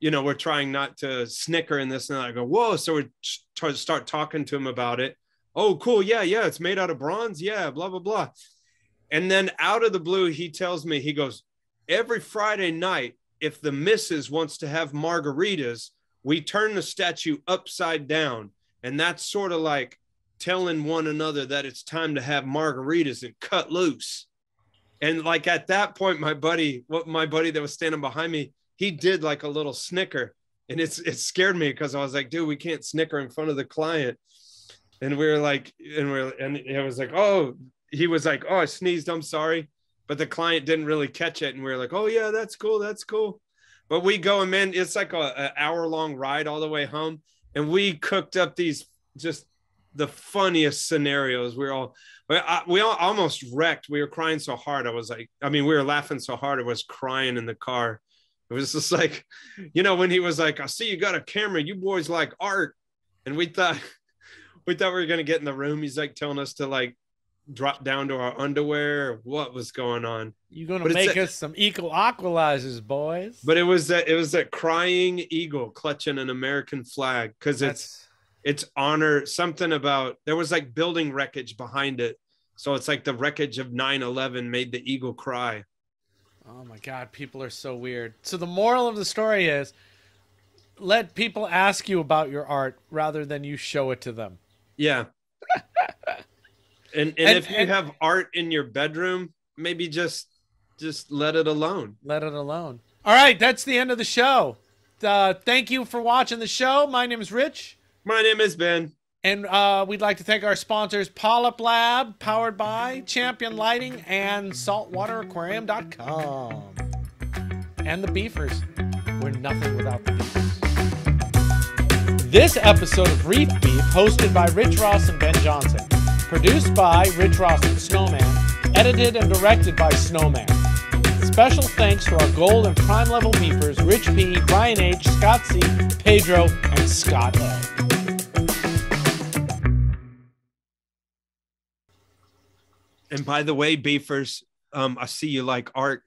you know, we're trying not to snicker in this. And I go, whoa. So we t- start talking to him about it. Oh, cool. Yeah, yeah. It's made out of bronze. Yeah, blah, blah, blah. And then out of the blue, he tells me, he goes, every Friday night, if the missus wants to have margaritas, we turn the statue upside down. And that's sort of like telling one another that it's time to have margaritas and cut loose. And like at that point, my buddy, what my buddy that was standing behind me, he did like a little snicker. And it's it scared me because I was like, dude, we can't snicker in front of the client. And we were like, and we were, and it was like, oh, he was like, oh, I sneezed, I'm sorry. But the client didn't really catch it. And we were like, oh yeah, that's cool, that's cool. But we go, and man, it's like a, an hour long ride all the way home. And we cooked up these, just the funniest scenarios. We were all, we all almost wrecked. We were crying so hard. I was like, I mean, we were laughing so hard. I was crying in the car. It was just like, you know, when he was like, I see you got a camera, you boys like art. And we thought, we thought we were going to get in the room. He's like telling us to like drop down to our underwear. Or what was going on? You're going to make us some eagle aqualizers, boys. But it was that it was that crying eagle clutching an American flag, because it's it's honor something about, there was like building wreckage behind it. So it's like the wreckage of nine eleven made the eagle cry. Oh, my God. People are so weird. So the moral of the story is let people ask you about your art rather than you show it to them. Yeah. and, and and if you and, have art in your bedroom, maybe just just let it alone. Let it alone. All right, that's the end of the show. Uh, thank you for watching the show. My name is Rich. My name is Ben. And uh, we'd like to thank our sponsors, Polyp Lab, powered by Champion Lighting, and saltwater aquarium dot com. And the Beefers. We're nothing without the Beefers. This episode of Reef Beef, hosted by Rich Ross and Ben Johnson. Produced by Rich Ross and Snowman. Edited and directed by Snowman. Special thanks to our gold and prime level beefers, Rich P, Brian H, Scott C, Pedro, and Scott A. And by the way, beefers, um, I see you like art.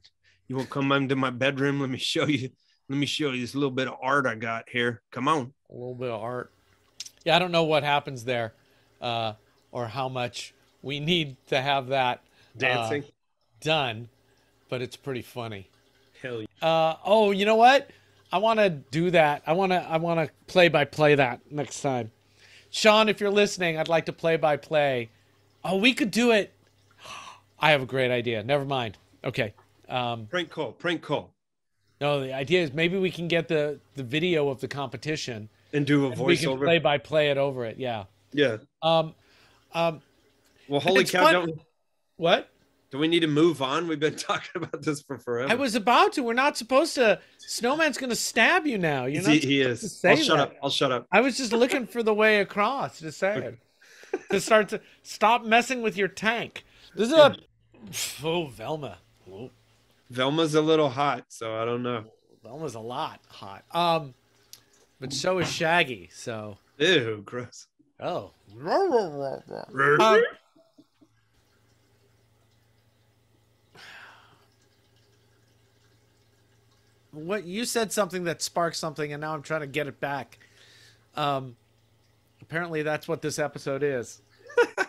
You will come into my bedroom. Let me show you. Let me show you this little bit of art I got here. Come on. A little bit of art. Yeah, I don't know what happens there uh, or how much we need to have that dancing uh, done, but it's pretty funny. Hell yeah. Uh, oh, you know what? I want to do that. I want to I want to play by play that next time. Sean, if you're listening, I'd like to play by play. Oh, we could do it. I have a great idea. Never mind. Okay. Um, prank call. Prank call. No, the idea is maybe we can get the, the video of the competition and do a voiceover. We can play by play it over it. Yeah. Yeah. Um, um, well, holy cow. Don't, what? Do we need to move on? We've been talking about this for forever. I was about to. We're not supposed to. Snowman's going to stab you now. You're not he is. I'll shut up. I'll shut up. I was just looking for the way across to say it. To start to stop messing with your tank. This is a. Oh, Velma. Whoa. Velma's a little hot, so I don't know. Velma's a lot hot. Um, but so is Shaggy, so. Ew, gross. Oh. um, what you said something that sparked something, and now I'm trying to get it back. Um, apparently that's what this episode is.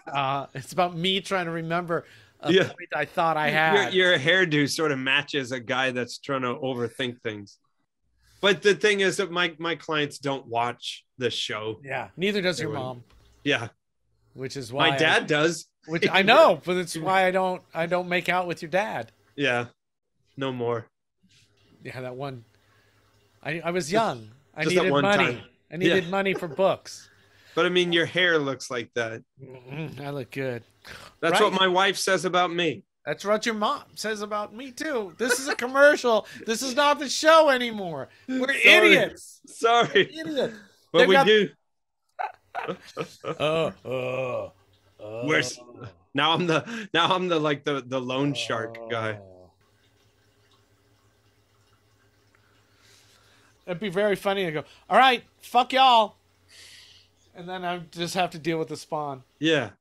uh, it's about me trying to remember. Yeah. Point I thought I had. Your, your hairdo sort of matches a guy that's trying to overthink things. But the thing is that my, my clients don't watch the show. Yeah. Neither does they your wouldn't. Mom. Yeah. Which is why my dad I, does. Which I know, but it's why I don't I don't make out with your dad. Yeah. No more. Yeah, that one. I I was young. I Just needed money. Time. I needed yeah. money for books. But I mean, your hair looks like that. I look good. That's right. What my wife says about me. That's what your mom says about me, too. This is a commercial. This is not the show anymore. We're Sorry. idiots. Sorry. We're idiots. But They've we got... do. oh, oh, Oh. Where now I'm the now I'm the like the the lone oh. shark guy. It'd be very funny to go, all right, fuck y'all, and then I just have to deal with the spawn. Yeah,